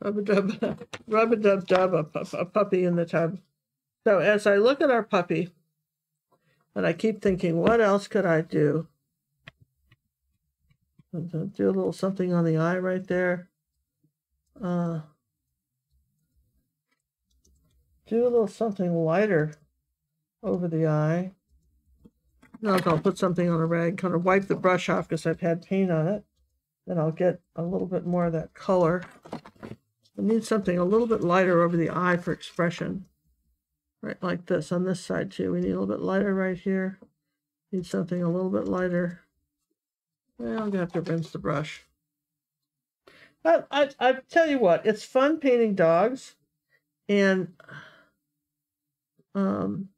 Rub-a-dub-dub, rub-a-dub-dub, a, pu a puppy in the tub. So as I look at our puppy, and I keep thinking, what else could I do? Do a little something on the eye right there. Uh, do a little something lighter over the eye. Now I'll put something on a rag, kind of wipe the brush off because I've had paint on it. then I'll get a little bit more of that color. I need something a little bit lighter over the eye for expression. Right, like this on this side too. We need a little bit lighter right here. Need something a little bit lighter. Well, I'm gonna have to rinse the brush. I, I, I tell you what, it's fun painting dogs, and um,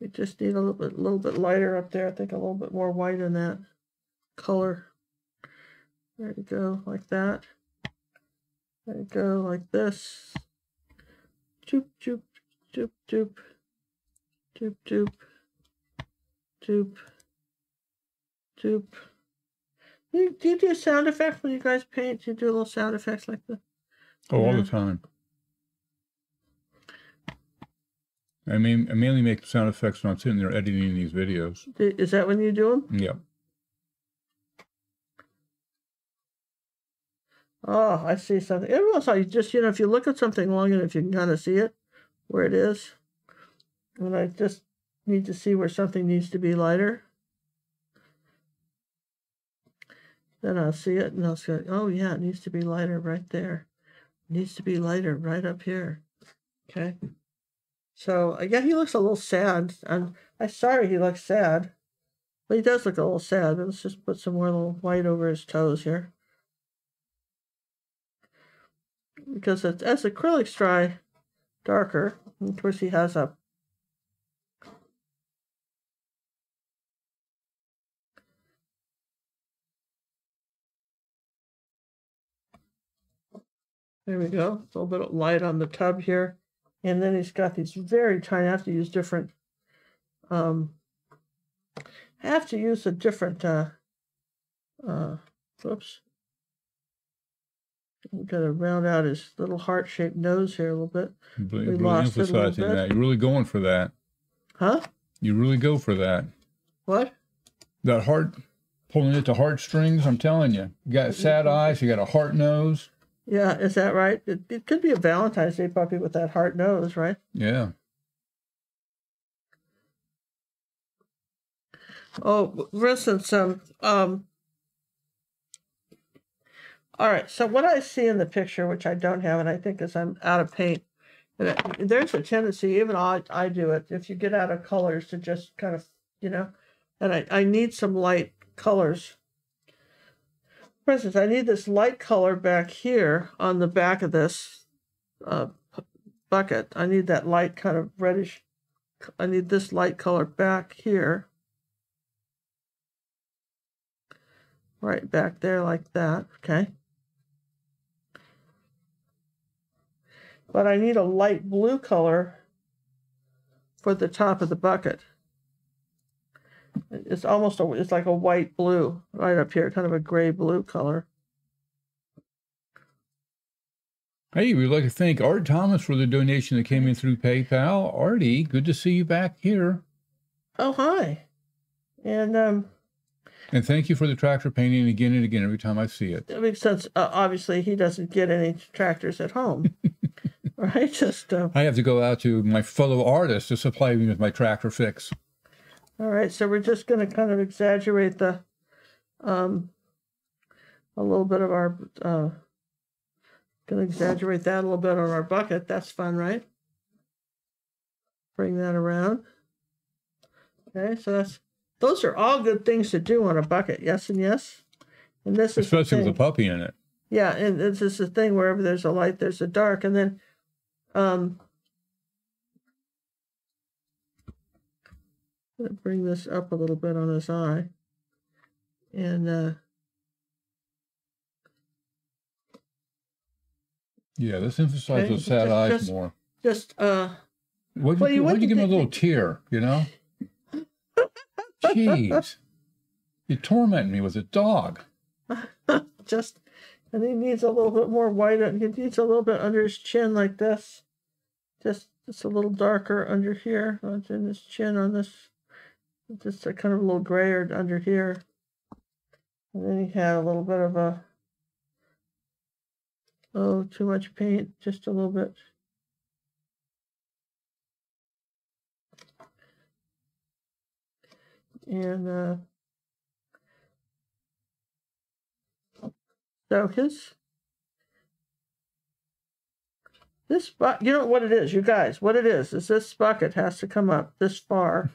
we just need a little bit, little bit lighter up there. I think a little bit more white in that color. There you go, like that. There you go, like this. Choop, choop, choop, choop, choop, choop, choop, choop. Do you do sound effects when you guys paint? Do you do little sound effects like that? Oh, yeah. All the time. I mean, I mainly make sound effects when I'm sitting there editing these videos. Is that when you do them? Yeah. Oh, I see something. Every once in a while, you just, you know, if you look at something long enough, you can kind of see it, where it is. And I just need to see where something needs to be lighter. Then I'll see it and I'll say, oh yeah, it needs to be lighter right there. It needs to be lighter right up here. Okay. So again, he looks a little sad. I'm, I'm sorry he looks sad, but he does look a little sad. But let's just put some more little white over his toes here. Because as acrylics dry darker, and of course he has a there we go. It's a little bit of light on the tub here. And then he's got these very tiny, I have to use different, um, I have to use a different, uh, uh, oops. We've got to round out his little heart-shaped nose here a little bit. Really, we really lost it a little bit. That. You're really going for that. Huh? You really go for that. What? That heart, pulling it to heartstrings, I'm telling you. You got sad eyes, you got a heart nose. Yeah, is that right? It, it could be a Valentine's Day puppy with that heart nose, right? Yeah. Oh, for instance, um, um, all right, so what I see in the picture, which I don't have, and I think is I'm out of paint, and it, there's a tendency, even I, I do it, if you get out of colors to just kind of, you know, and I, I need some light colors. For instance, I need this light color back here on the back of this uh, bucket. I need that light kind of reddish. I need this light color back here. Right back there like that, okay? But I need a light blue color for the top of the bucket. It's almost a, it's like a white blue right up here, kind of a gray blue color. Hey, we'd like to thank Art Thomas for the donation that came in through PayPal. Artie, good to see you back here. Oh, hi. And um, and thank you for the tractor painting again and again every time I see it. That makes sense. Uh, obviously, he doesn't get any tractors at home. Right? Just uh, I have to go out to my fellow artists to supply me with my tractor fix. All right, so we're just going to kind of exaggerate the, um, a little bit of our, uh, going to exaggerate that a little bit on our bucket. That's fun, right? Bring that around. Okay, so that's, those are all good things to do on a bucket, yes and yes. And this is especially with a puppy in it. Yeah, and this is the thing, wherever there's a light, there's a dark. And then, um, gonna bring this up a little bit on his eye, and uh, yeah, let's emphasize okay, those sad just, eyes just, more. Just uh, why well, you, you, you give him a little tear? You know, jeez, you torment me with a dog. Just, and he needs a little bit more white. He needs a little bit under his chin, like this. Just, it's a little darker under here in his chin on this. Just a kind of a little grayer under here. And then he had a little bit of a, oh, too much paint, just a little bit. And uh, So his, this, you know what it is, you guys, what it is, is this bucket has to come up this far.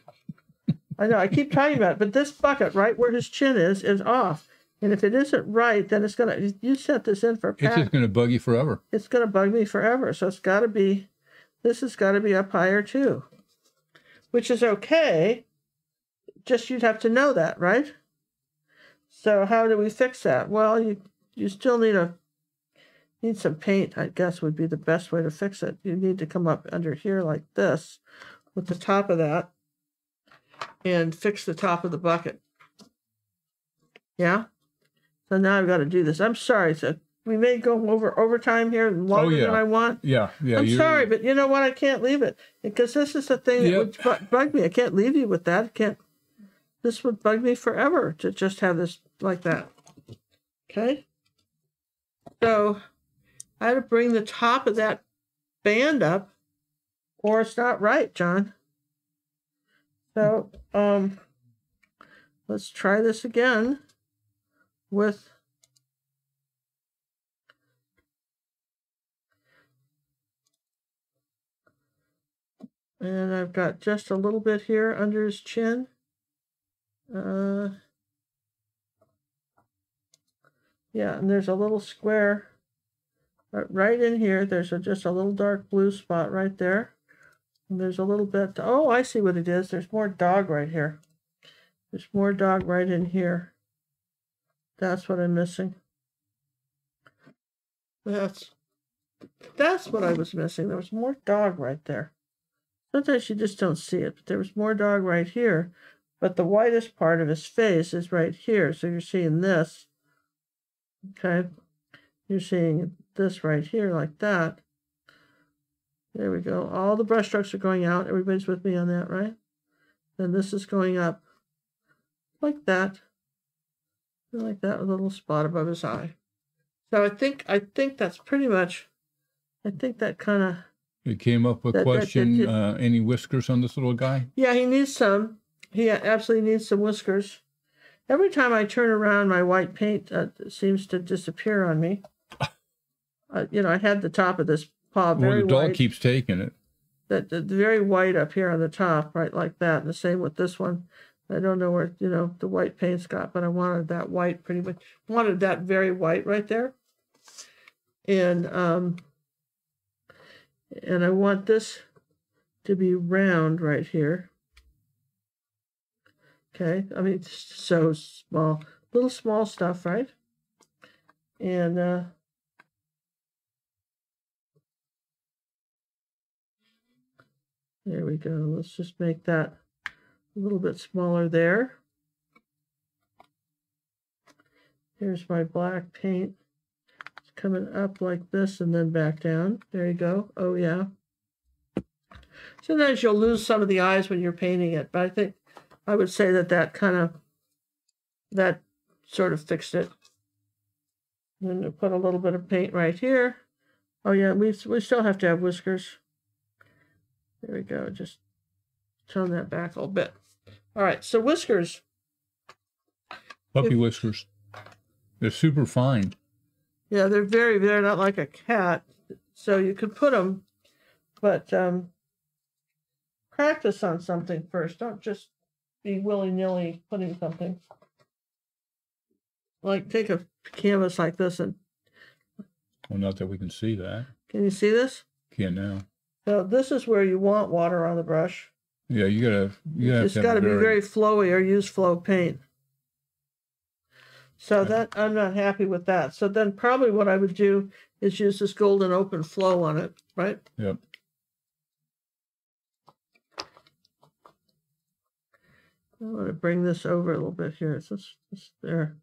I know, I keep talking about it, but this bucket, right where his chin is, is off. And if it isn't right, then it's going to, you sent this in for a pack. It's just going to bug you forever. It's going to bug me forever. So it's got to be, this has got to be up higher too, which is okay. Just you'd have to know that, right? So how do we fix that? Well, you you still need a need some paint, I guess, would be the best way to fix it. You need to come up under here like this with the top of that and fix the top of the bucket. Yeah? So now I've got to do this. I'm sorry. So we may go over overtime here longer oh, yeah. than I want. Yeah, yeah. I'm sorry, but you know what? I can't leave it because this is the thing that yep. would bug me. I can't leave you with that. I can't. This would bug me forever to just have this like that. Okay? So I had to bring the top of that band up or it's not right, John. So um, let's try this again with... And I've got just a little bit here under his chin. Uh, yeah, and there's a little square right in here. There's a, just a little dark blue spot right there. And there's a little bit. To, oh, I see what it is. There's more dog right here. There's more dog right in here. That's what I'm missing. That's, that's what I was missing. There was more dog right there. Sometimes you just don't see it, but there was more dog right here. But the whitest part of his face is right here. So you're seeing this. Okay. You're seeing this right here like that. There we go. All the brush strokes are going out. Everybody's with me on that, right? Then this is going up like that. Like that with a little spot above his eye. So I think I think that's pretty much, I think that kind of... It came up with a question, that, that, that, uh, any whiskers on this little guy? Yeah, he needs some. He absolutely needs some whiskers. Every time I turn around, my white paint uh, seems to disappear on me. Uh, you know, I had the top of this paw very white. Well, the dog keeps taking it. That the, the very white up here on the top, right like that. And the same with this one. I don't know where, you know, the white paint's got, but I wanted that white pretty much. Wanted that very white right there. And um, and I want this to be round right here. Okay, I mean, so small, little small stuff, right? And uh, there we go. Let's just make that a little bit smaller there. Here's my black paint. It's coming up like this and then back down. There you go. Oh, yeah. Sometimes you'll lose some of the eyes when you're painting it, but I think I would say that that kind of, that sort of fixed it. And then put a little bit of paint right here. Oh yeah, we, we still have to have whiskers. There we go, just turn that back a little bit. All right, so whiskers. Puppy if, whiskers. They're super fine. Yeah, they're very, they're not like a cat. So you could put them, but um, practice on something first. Don't just be willy-nilly putting something. Like take a canvas like this and... Well, not that we can see that. Can you see this? Can't now. So this is where you want water on the brush. Yeah, you gotta... You gotta it's gotta be very flowy or use flow paint. So yeah. that, I'm not happy with that. So then probably what I would do is use this golden open flow on it, right? Yep. I'm going to bring this over a little bit here. It's just, just there.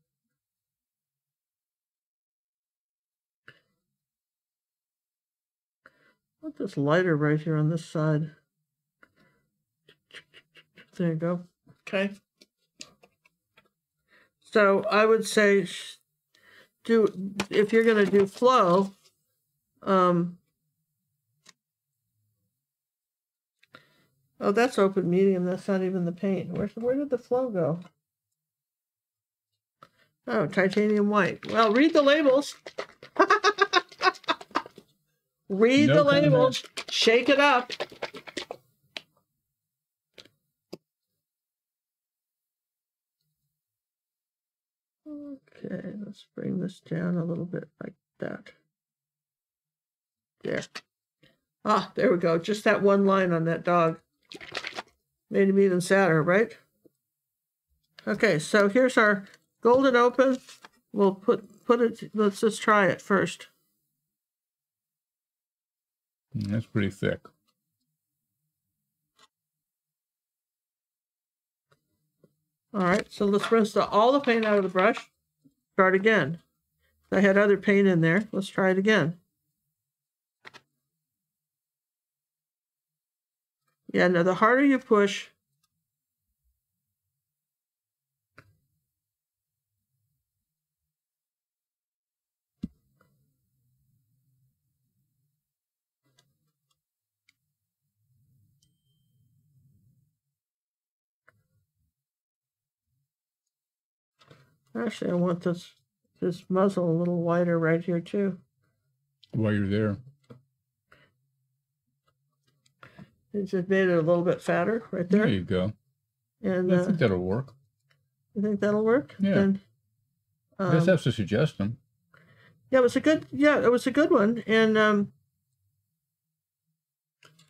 I want this lighter right here on this side. There you go. Okay. So I would say, do if you're going to do flow, um, oh, that's open medium. That's not even the paint. Where, where did the flow go? Oh, titanium white. Well, read the labels. Read no the labels. Comment. Shake it up. Okay, let's bring this down a little bit like that. There. Ah, there we go. Just that one line on that dog. Made me even sadder, right? Okay, so here's our golden open. We'll put put it, let's just try it first. That's pretty thick. All right, so let's rinse the, all the paint out of the brush. Start again. I had other paint in there. Let's try it again. Yeah, now the harder you push, actually, I want this this muzzle a little wider right here too. While you're there, it just made it a little bit fatter right there. There you go. And I uh, think that'll work. You think that'll work? Yeah. And, um, that's, that's a suggestion. Yeah, it was a good. Yeah, it was a good one. And um,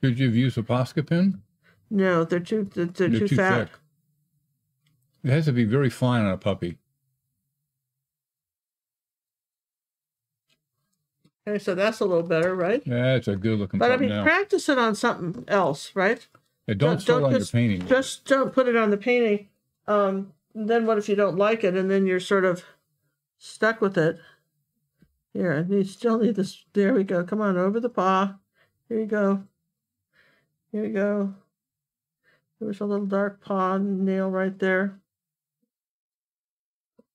could you have used a Posca pen? No, they're too they're, they're, they're too, too fat. Thick. It has to be very fine on a puppy. Okay, so that's a little better, right? Yeah, it's a good-looking. But I mean, now. Practice it on something else, right? Yeah, don't don't, don't on just, your painting. Just don't put it on the painting. Um, then what if you don't like it, and then you're sort of stuck with it? Here, you still need this. There we go. Come on, over the paw. Here you go. Here you go. There's a little dark paw nail right there.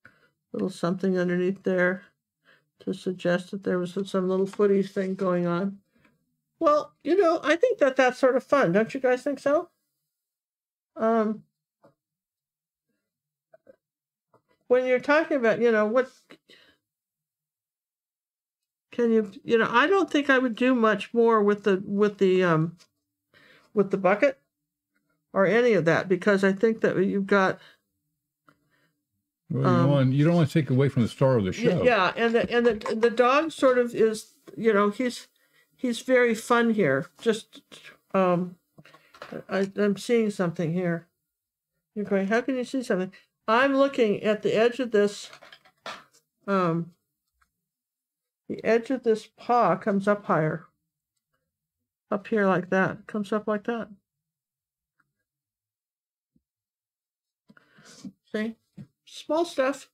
A little something underneath there to suggest that there was some little footy thing going on. Well, you know, I think that that's sort of fun. Don't you guys think so? Um, when you're talking about, you know, what can you, you know, I don't think I would do much more with the, with the, um, with the bucket or any of that, because I think that you've got, well, you, um, want, you don't want to take away from the star of the show. Yeah, and the and the the dog sort of is, you know, he's he's very fun here. Just um, I, I'm seeing something here. You're going, how can you see something? I'm looking at the edge of this. Um, the edge of this paw comes up higher. Up here like that. It comes up like that. See. Small stuff,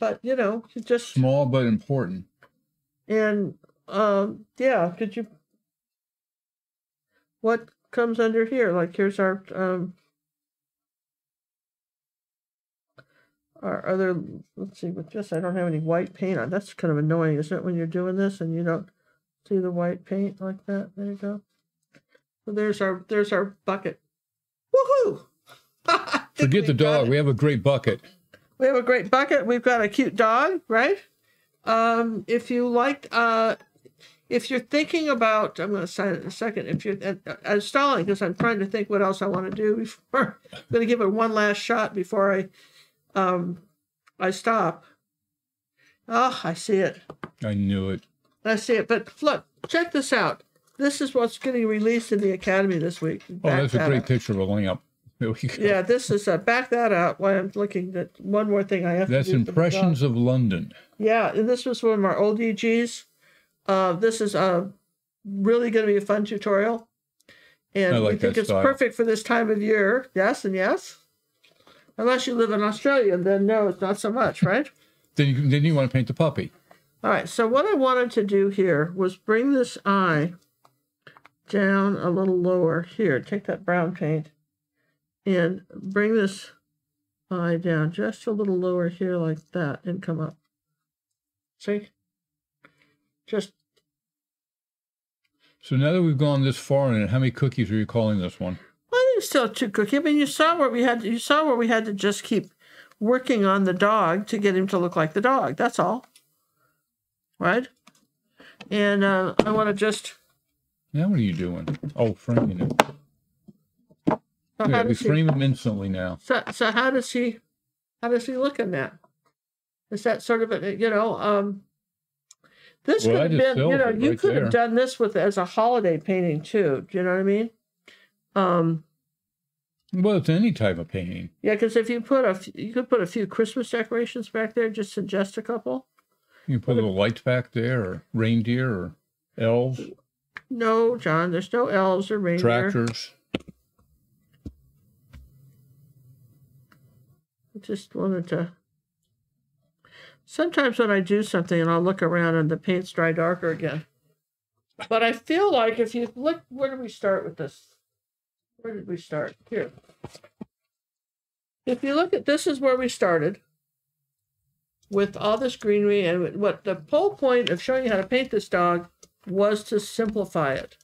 but you know, just small but important. And um, yeah, did you? What comes under here? Like here's our um, our other. Let's see. With this, I don't have any white paint on. That's kind of annoying, isn't it? When you're doing this and you don't see the white paint like that. There you go. So there's our there's our bucket. Woohoo! Forget the dog. We have a great bucket. We have a great bucket. We've got a cute dog, right? Um, if you liked, uh, if you're thinking about, I'm going to sign it in a second. If you're, uh, I'm stalling because I'm trying to think what else I want to do before. I'm going to give it one last shot before I, um, I stop. Oh, I see it. I knew it. I see it. But look, check this out. This is what's getting released in the Academy this week. Back oh, that's a great up. picture of a lamp. Yeah, this is uh, back that out. While I'm looking at one more thing, I have that's to do impressions of London. Yeah, and this was one of our old E Gs. Uh, this is uh, really going to be a fun tutorial, and I like we think that it's style. Perfect for this time of year. Yes, and yes, unless you live in Australia, then no, it's not so much, right? Then you, then you want to paint the puppy. All right. So what I wanted to do here was bring this eye down a little lower here. Take that brown paint. And bring this eye down just a little lower here like that and come up. See? Just. So now that we've gone this far in it, how many cookies are you calling this one? Well, I think it's still two cookies. I mean, you saw where we had to, you saw where we had to just keep working on the dog to get him to look like the dog. That's all. Right? And uh, I want to just... Now what are you doing? Oh, framing it. So yeah, we frame he... him instantly now. So, so how does he... How does he look in that? Is that sort of a, you know, um, this well, could have been, you know, right you could there. have done this with as a holiday painting too. Do you know what I mean? Um, well, it's any type of painting. Yeah, because if you put a, you could put a few Christmas decorations back there, just suggest a couple. You can put little lights back there, or reindeer, or elves. No, John, there's no elves or reindeer. Tractors. Just wanted to. Sometimes when I do something and I'll look around and the paint's dry darker again. But I feel like if you look, where do we start with this? Where did we start? Here. If you look at this, is where we started with all this greenery, and what the whole point of showing you how to paint this dog was to simplify it.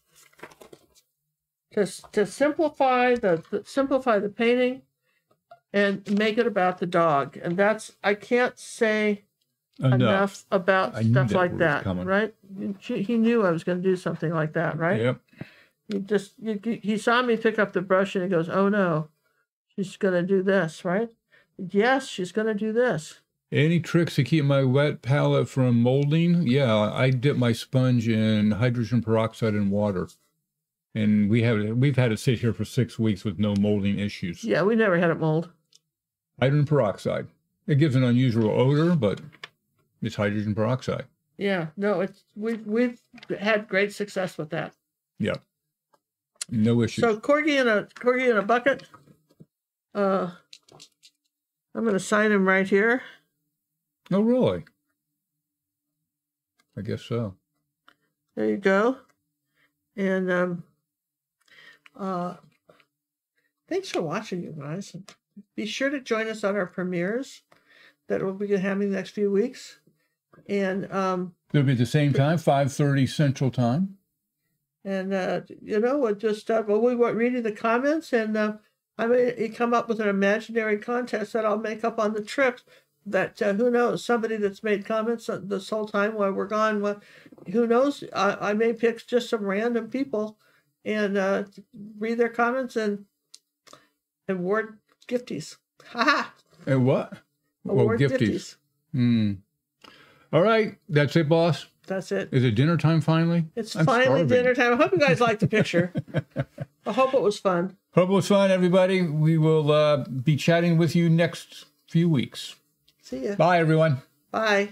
To to simplify the, the simplify the painting. And make it about the dog. And that's, I can't say enough, enough about I stuff that like that, right? He knew I was going to do something like that, right? Yep. He just, he, he saw me pick up the brush and he goes, oh no, she's going to do this, right? Yes, she's going to do this. Any tricks to keep my wet palette from molding? Yeah, I dip my sponge in hydrogen peroxide and water. And we have, we've had it sit here for six weeks with no molding issues. Yeah, we never had it mold. Hydrogen peroxide. It gives an unusual odor, but it's hydrogen peroxide. Yeah, no, it's we've we've had great success with that. Yeah, no issues. So corgi in a corgi in a bucket. Uh, I'm going to sign him right here. Oh, really? I guess so. There you go, and um, uh, thanks for watching, you guys. Be sure to join us on our premieres that we'll be having the next few weeks. And um, it'll be at the same time, five thirty Central Time. And, uh, you know, we'll just, uh, well, we were reading the comments, and uh, I may come up with an imaginary contest that I'll make up on the trip that, uh, who knows, somebody that's made comments this whole time while we're gone, well, who knows, I, I may pick just some random people and uh, read their comments and award gifties. Ha-ha! And what? Award well, gifties. gifties. Mm. All right. That's it, boss. That's it. Is it dinner time finally? It's I'm finally starving. dinner time. I hope you guys liked the picture. I hope it was fun. Hope it was fun, everybody. We will uh, be chatting with you next few weeks. See ya. Bye, everyone. Bye.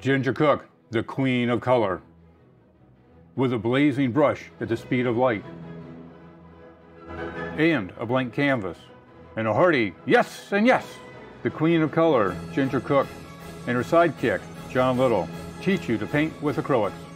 Ginger Cook, the queen of color, with a blazing brush at the speed of light, and a blank canvas, and a hearty yes and yes. The queen of color, Ginger Cook, and her sidekick, John Little, teach you to paint with acrylics.